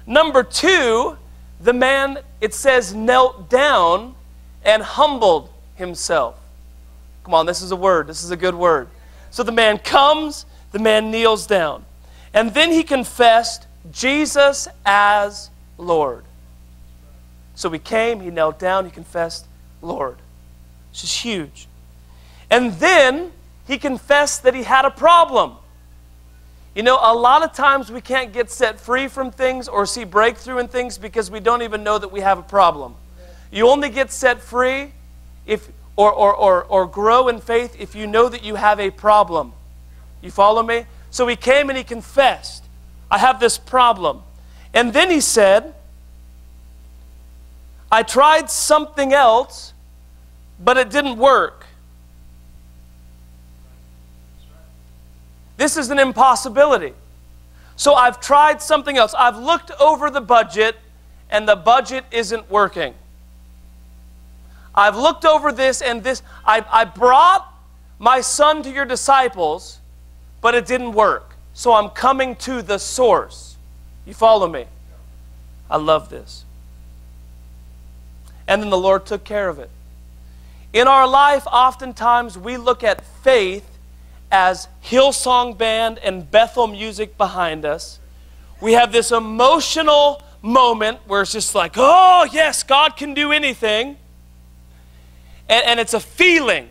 Number two, the man, it says, knelt down and humbled himself. Come on, this is a word. This is a good word. So the man comes, the man kneels down. And then he confessed Jesus as Lord. So he came, he knelt down, he confessed Lord. This is huge. And then he confessed that he had a problem. You know, a lot of times we can't get set free from things or see breakthrough in things because we don't even know that we have a problem. You only get set free if or grow in faith if you know that you have a problem. You follow me? So he came and he confessed, I have this problem. And then he said, I tried something else, but it didn't work. This is an impossibility. So I've tried something else. I've looked over the budget, and the budget isn't working. I've looked over this and this. I brought my son to your disciples, but it didn't work. So I'm coming to the source. You follow me? I love this. And then the Lord took care of it. In our life, oftentimes we look at faith as Hillsong band and Bethel music behind us. We have this emotional moment where it's just like, oh, yes, God can do anything. And it's a feeling.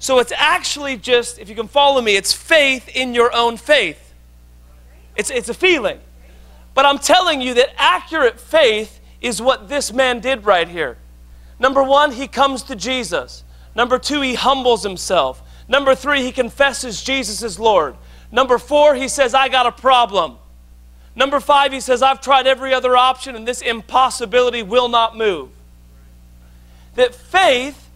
So it's actually just, if you can follow me, it's faith in your own faith. It's a feeling. But I'm telling you that accurate faith is what this man did right here. Number one, he comes to Jesus. Number two, he humbles himself. Number three, he confesses Jesus is Lord. Number four, he says, I got a problem. Number five, he says, I've tried every other option and this impossibility will not move. That faith,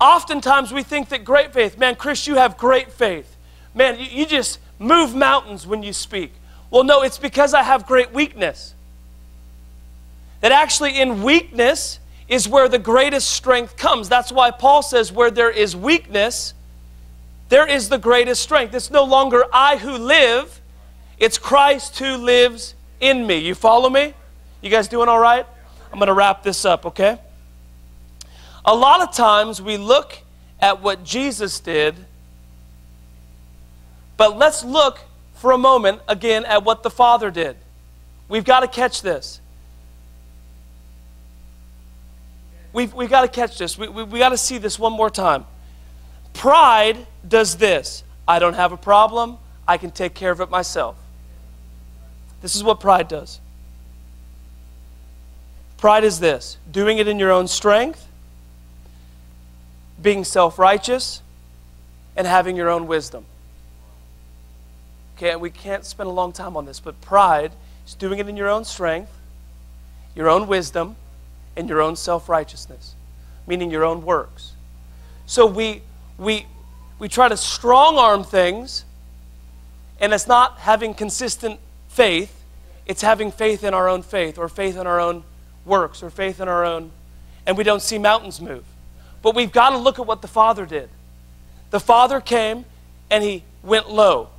oftentimes we think that great faith, man, Chris, you have great faith. Man, you just move mountains when you speak. Well, no, it's because I have great weakness. That actually in weakness is where the greatest strength comes. That's why Paul says where there is weakness, there is the greatest strength. It's no longer I who live. It's Christ who lives in me. You follow me? You guys doing all right? I'm going to wrap this up, okay? A lot of times we look at what Jesus did, But let's look for a moment again at what the Father did. We've got to catch this. We've got to catch this. We've got to see this one more time. Pride does this. I don't have a problem. I can take care of it myself. This is what pride does. Pride is this. Doing it in your own strength, being self-righteous, and having your own wisdom. Okay, we can't spend a long time on this, but pride is doing it in your own strength, your own wisdom, and your own self-righteousness, meaning your own works. So we try to strong-arm things, and it's not having consistent faith, it's having faith in our own faith, or faith in our own works, or faith in our own, and we don't see mountains move. But we've got to look at what the Father did. The Father came and He went low.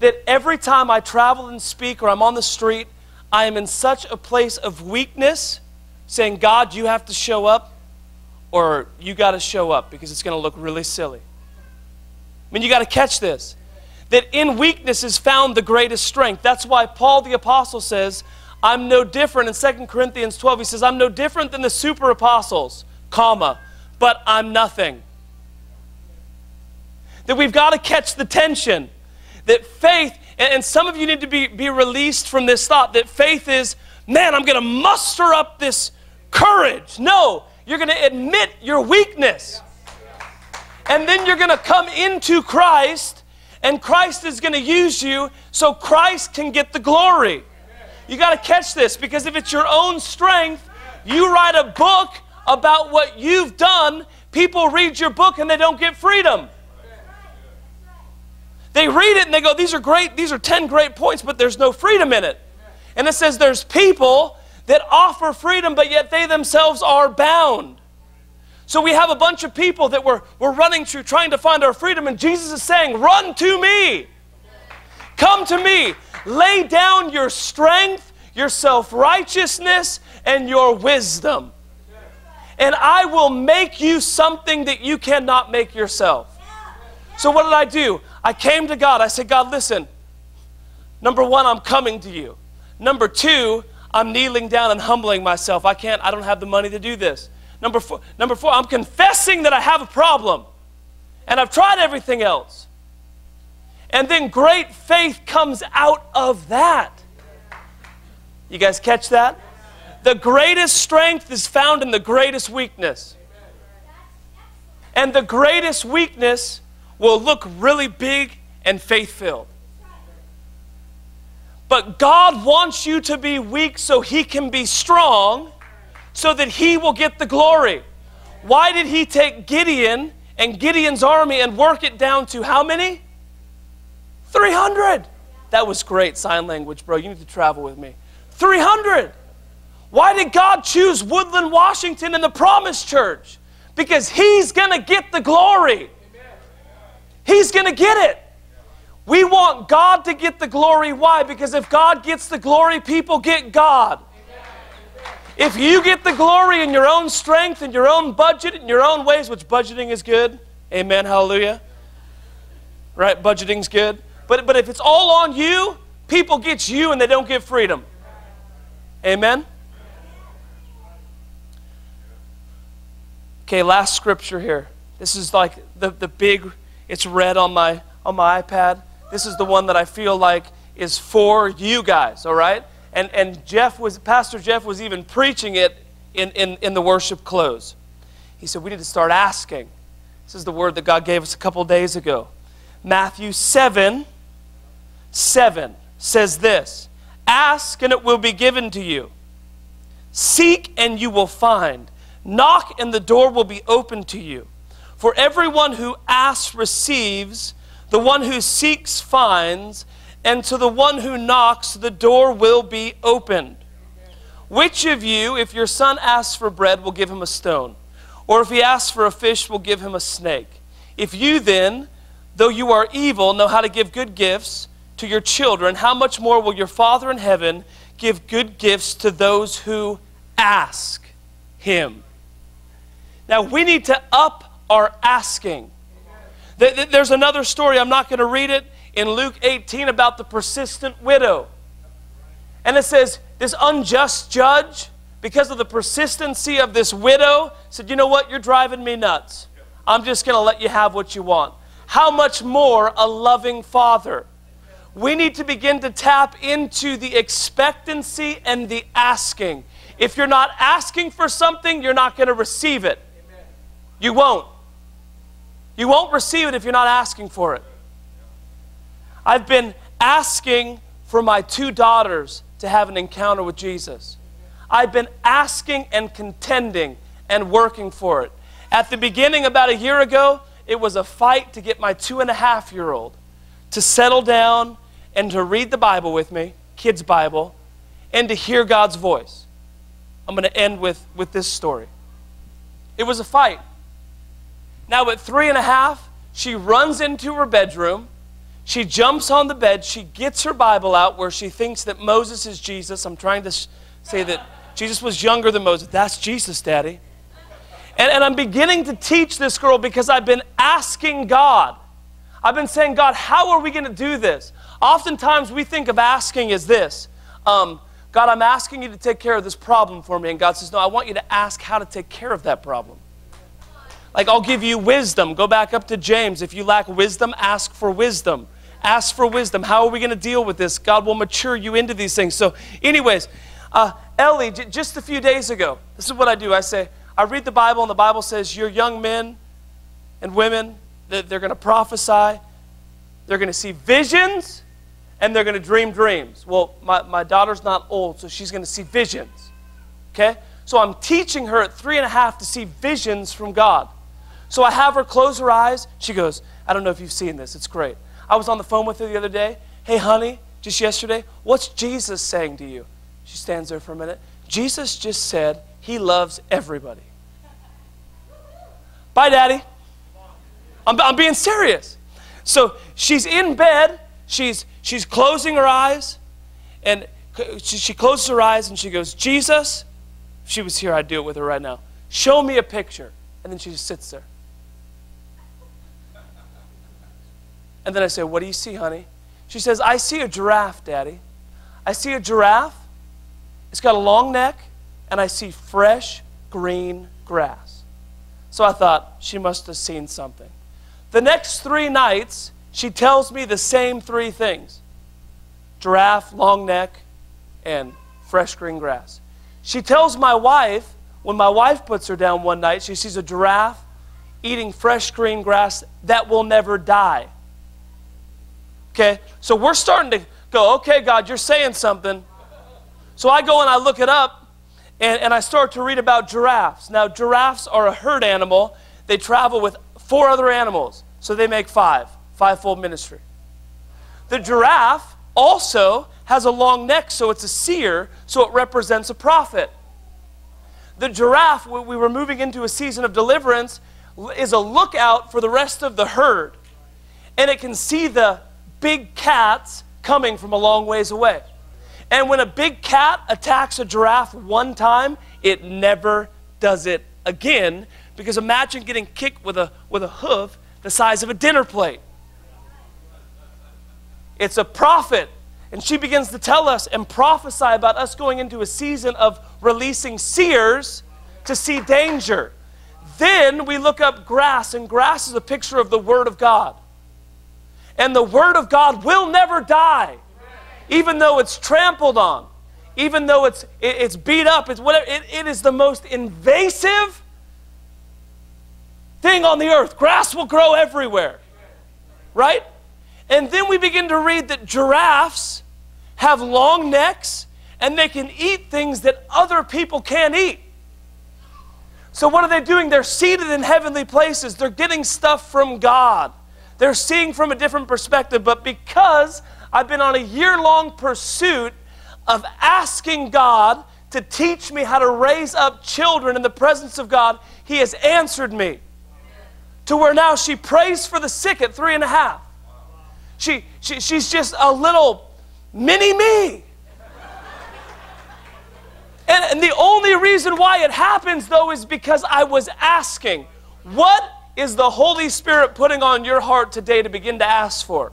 That every time I travel and speak or I'm on the street, I am in such a place of weakness, saying, God, you have to show up, or you got to show up because it's going to look really silly. I mean, you got to catch this. That in weakness is found the greatest strength. That's why Paul the Apostle says, I'm no different. In 2 Corinthians 12, he says, I'm no different than the super apostles, comma, but I'm nothing. That we've got to catch the tension. That faith, and some of you need to be released from this thought, that faith is, man, I'm going to muster up this courage. No, you're going to admit your weakness. And then you're going to come into Christ, and Christ is going to use you so Christ can get the glory. You got to catch this, because if it's your own strength, you write a book about what you've done, people read your book and they don't get freedom. They read it and they go, these are great, these are 10 great points, but there's no freedom in it. And it says there's people that offer freedom, but yet they themselves are bound. So we have a bunch of people that we're running through trying to find our freedom, and Jesus is saying, run to me. Come to me. Lay down your strength, your self-righteousness, and your wisdom. And I will make you something that you cannot make yourself. So what did I do? I came to God. I said, God, listen. Number one, I'm coming to you. Number two, I'm kneeling down and humbling myself. I don't have the money to do this. Number four, I'm confessing that I have a problem. And I've tried everything else. And then great faith comes out of that. You guys catch that? The greatest strength is found in the greatest weakness. And the greatest weakness will look really big and faith-filled. But God wants you to be weak so He can be strong, so that He will get the glory. Why did He take Gideon and Gideon's army and work it down to how many? 300. That was great sign language, bro. You need to travel with me. 300. Why did God choose Woodland, Washington and the Promised Church? Because He's going to get the glory. He's going to get it. We want God to get the glory. Why? Because if God gets the glory, people get God. If you get the glory in your own strength, in your own budget, in your own ways, which budgeting is good. Amen, hallelujah. Right, budgeting's good. But if it's all on you, people get you and they don't get freedom. Amen? Okay, last scripture here. This is like the big... It's red on my iPad. This is the one that I feel like is for you guys, all right? And Pastor Jeff was even preaching it in the worship close. He said, we need to start asking. This is the word that God gave us a couple days ago. Matthew 7:7 says this, ask and it will be given to you. Seek and you will find. Knock and the door will be opened to you. For everyone who asks receives, the one who seeks finds, and to the one who knocks, the door will be opened. Which of you, if your son asks for bread, will give him a stone? Or if he asks for a fish, will give him a snake? If you then, though you are evil, know how to give good gifts to your children, how much more will your Father in heaven give good gifts to those who ask Him? Now we need to up our asking. There's another story, I'm not going to read it, in Luke 18 about the persistent widow. And it says, this unjust judge, because of the persistency of this widow, said, you know what, you're driving me nuts. I'm just going to let you have what you want. How much more a loving Father. We need to begin to tap into the expectancy and the asking. If you're not asking for something, you're not going to receive it. You won't. You won't receive it if you're not asking for it. I've been asking for my two daughters to have an encounter with Jesus. I've been asking and contending and working for it. At the beginning, about a year ago, it was a fight to get my 2.5-year-old to settle down and to read the Bible with me, kids' Bible, and to hear God's voice. I'm going to end with this story. It was a fight. Now at 3.5, she runs into her bedroom. She jumps on the bed. She gets her Bible out where she thinks that Moses is Jesus. I'm trying to say that Jesus was younger than Moses. That's Jesus, Daddy. And I'm beginning to teach this girl because I've been asking God. I've been saying, God, how are we going to do this? Oftentimes we think of asking as this. God, I'm asking you to take care of this problem for me. And God says, no, I want you to ask how to take care of that problem. Like, I'll give you wisdom. Go back up to James. If you lack wisdom, ask for wisdom. Ask for wisdom. How are we going to deal with this? God will mature you into these things. So anyways, Ellie, just a few days ago, this is what I do. I say, I read the Bible, and the Bible says, your young men and women, they're going to prophesy, they're going to see visions, and they're going to dream dreams. Well, my daughter's not old, so she's going to see visions, okay? So I'm teaching her at 3.5 to see visions from God. So I have her close her eyes. She goes, I don't know if you've seen this. It's great. I was on the phone with her the other day. Hey, honey, just yesterday, what's Jesus saying to you? She stands there for a minute. Jesus just said he loves everybody. Bye, Daddy. I'm being serious. So she's in bed. She's closing her eyes. And she closes her eyes and she goes, Jesus, if she was here, I'd do it with her right now. Show me a picture. And then she just sits there. And then I say, what do you see, honey? She says, I see a giraffe, Daddy. I see a giraffe. It's got a long neck. And I see fresh green grass. So I thought, she must have seen something. The next 3 nights, she tells me the same 3 things. Giraffe, long neck, and fresh green grass. She tells my wife, when my wife puts her down one night, she sees a giraffe eating fresh green grass that will never die. Okay, so we're starting to go, okay, God, you're saying something. So I go and I look it up, and I start to read about giraffes. Now, giraffes are a herd animal. They travel with 4 other animals, so they make 5, fivefold ministry. The giraffe also has a long neck, so it's a seer, so it represents a prophet. The giraffe, we were moving into a season of deliverance, is a lookout for the rest of the herd, and it can see the big cats coming from a long ways away. And when a big cat attacks a giraffe one time, it never does it again. Because imagine getting kicked with a hoof the size of a dinner plate. It's a prophet. And she begins to tell us and prophesy about us going into a season of releasing seers to see danger. Then we look up grass, and grass is a picture of the Word of God. And the Word of God will never die, even though it's trampled on, even though it's beat up, it's whatever. It is the most invasive thing on the earth. Grass will grow everywhere, right? And then we begin to read that giraffes have long necks and they can eat things that other people can't eat. So what are they doing? They're seated in heavenly places. They're getting stuff from God. They're seeing from a different perspective. But because I've been on a year-long pursuit of asking God to teach me how to raise up children in the presence of God, He has answered me. To where now she prays for the sick at 3.5. She's just a little mini me. And the only reason why it happens, though, is because I was asking, what is the Holy Spirit putting on your heart today to begin to ask for?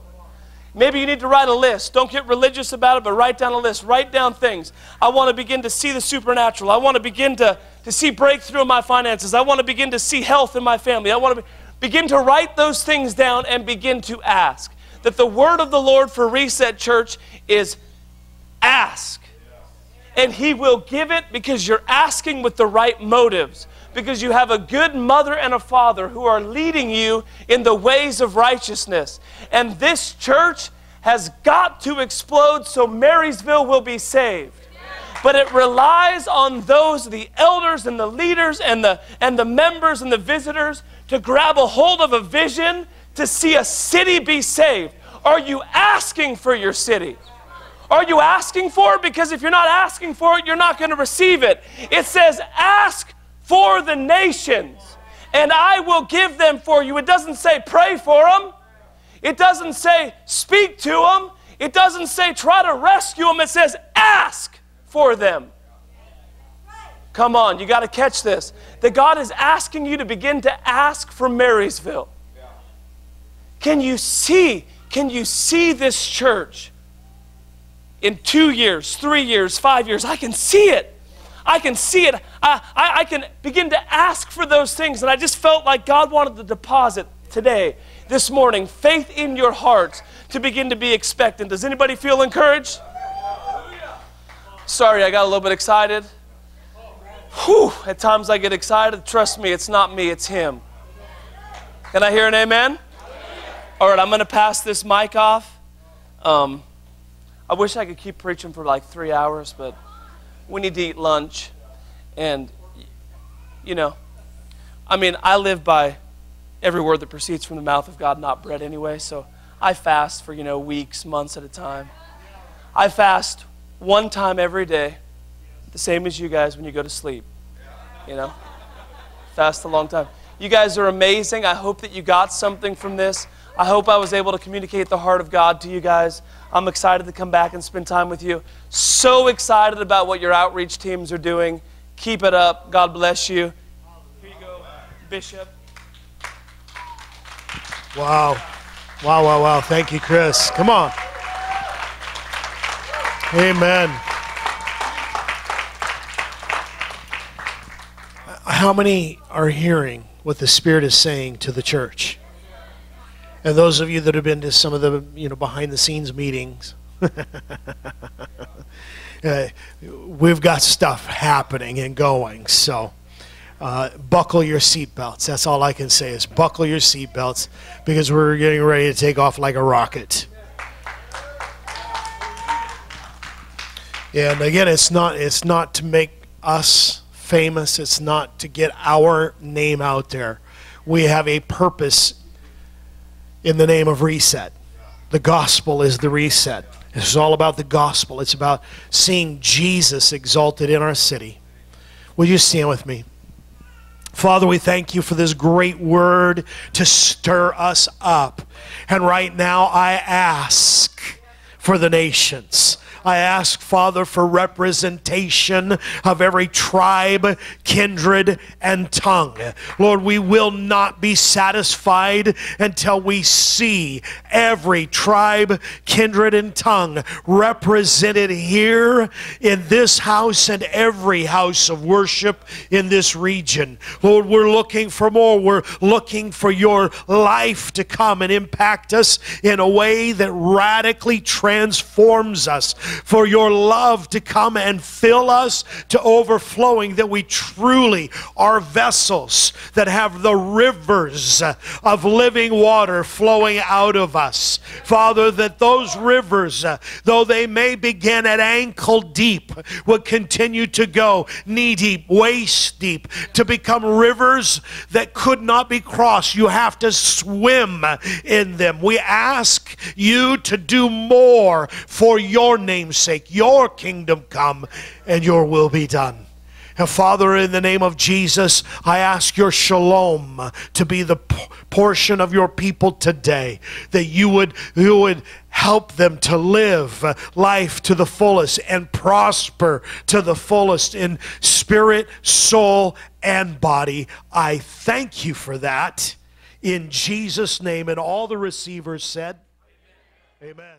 Maybe you need to write a list. Don't get religious about it, but write down a list. Write down things. I want to begin to see the supernatural. I want to begin to see breakthrough in my finances. I want to begin to see health in my family. I want to begin to write those things down and begin to ask. That the word of the Lord for Reset Church is ask. And He will give it because you're asking with the right motives. Because you have a good mother and a father who are leading you in the ways of righteousness. And this church has got to explode so Marysville will be saved. But it relies on those, the elders and the leaders and the members and the visitors, to grab a hold of a vision to see a city be saved. Are you asking for your city? Are you asking for it? Because if you're not asking for it, you're not going to receive it. It says, ask for the nations, and I will give them for you. It doesn't say pray for them. It doesn't say speak to them. It doesn't say try to rescue them. It says ask for them. Come on, you got to catch this. That God is asking you to begin to ask for Marysville. Can you see this church in 2 years, 3 years, 5 years? I can see it. I can see it. I can begin to ask for those things. And I just felt like God wanted to deposit today, this morning, faith in your heart to begin to be expectant. Does anybody feel encouraged? Sorry, I got a little bit excited. Whew, at times I get excited. Trust me, it's not me, it's Him. Can I hear an amen? All right, I'm going to pass this mic off. I wish I could keep preaching for like 3 hours, but we need to eat lunch. And, you know, I mean, I live by every word that proceeds from the mouth of God, not bread anyway. So I fast for, you know, weeks, months at a time. I fast one time every day, the same as you guys when you go to sleep, you know. Fast a long time. You guys are amazing. I hope that you got something from this. I hope I was able to communicate the heart of God to you guys. I'm excited to come back and spend time with you. So excited about what your outreach teams are doing. Keep it up. God bless you. Here you go, Bishop. Wow. Wow, wow, wow. Thank you, Chris. Come on. Amen. How many are hearing what the Spirit is saying to the church? And those of you that have been to some of the, you know, behind-the-scenes meetings, we've got stuff happening and going. So buckle your seatbelts. That's all I can say is buckle your seatbelts, because we're getting ready to take off like a rocket. And again, it's not to make us famous. It's not to get our name out there. We have a purpose in the name of Reset. The gospel is the reset. It's all about the gospel. It's about seeing Jesus exalted in our city. Will you stand with me? Father, we thank you for this great word to stir us up. And right now I ask for the nations. I ask, Father, for representation of every tribe, kindred, and tongue. Lord, we will not be satisfied until we see every tribe, kindred, and tongue represented here in this house and every house of worship in this region. Lord, we're looking for more. We're looking for your life to come and impact us in a way that radically transforms us. For your love to come and fill us to overflowing, that we truly are vessels that have the rivers of living water flowing out of us. Father, that those rivers, though they may begin at ankle deep, will continue to go knee deep, waist deep, to become rivers that could not be crossed. You have to swim in them. We ask you to do more for your name. Namesake, your kingdom come and your will be done. And Father, in the name of Jesus, I ask your shalom to be the portion of your people today, that you would help them to live life to the fullest and prosper to the fullest in spirit, soul, and body. I thank you for that. in Jesus' name. And all the receivers said, amen.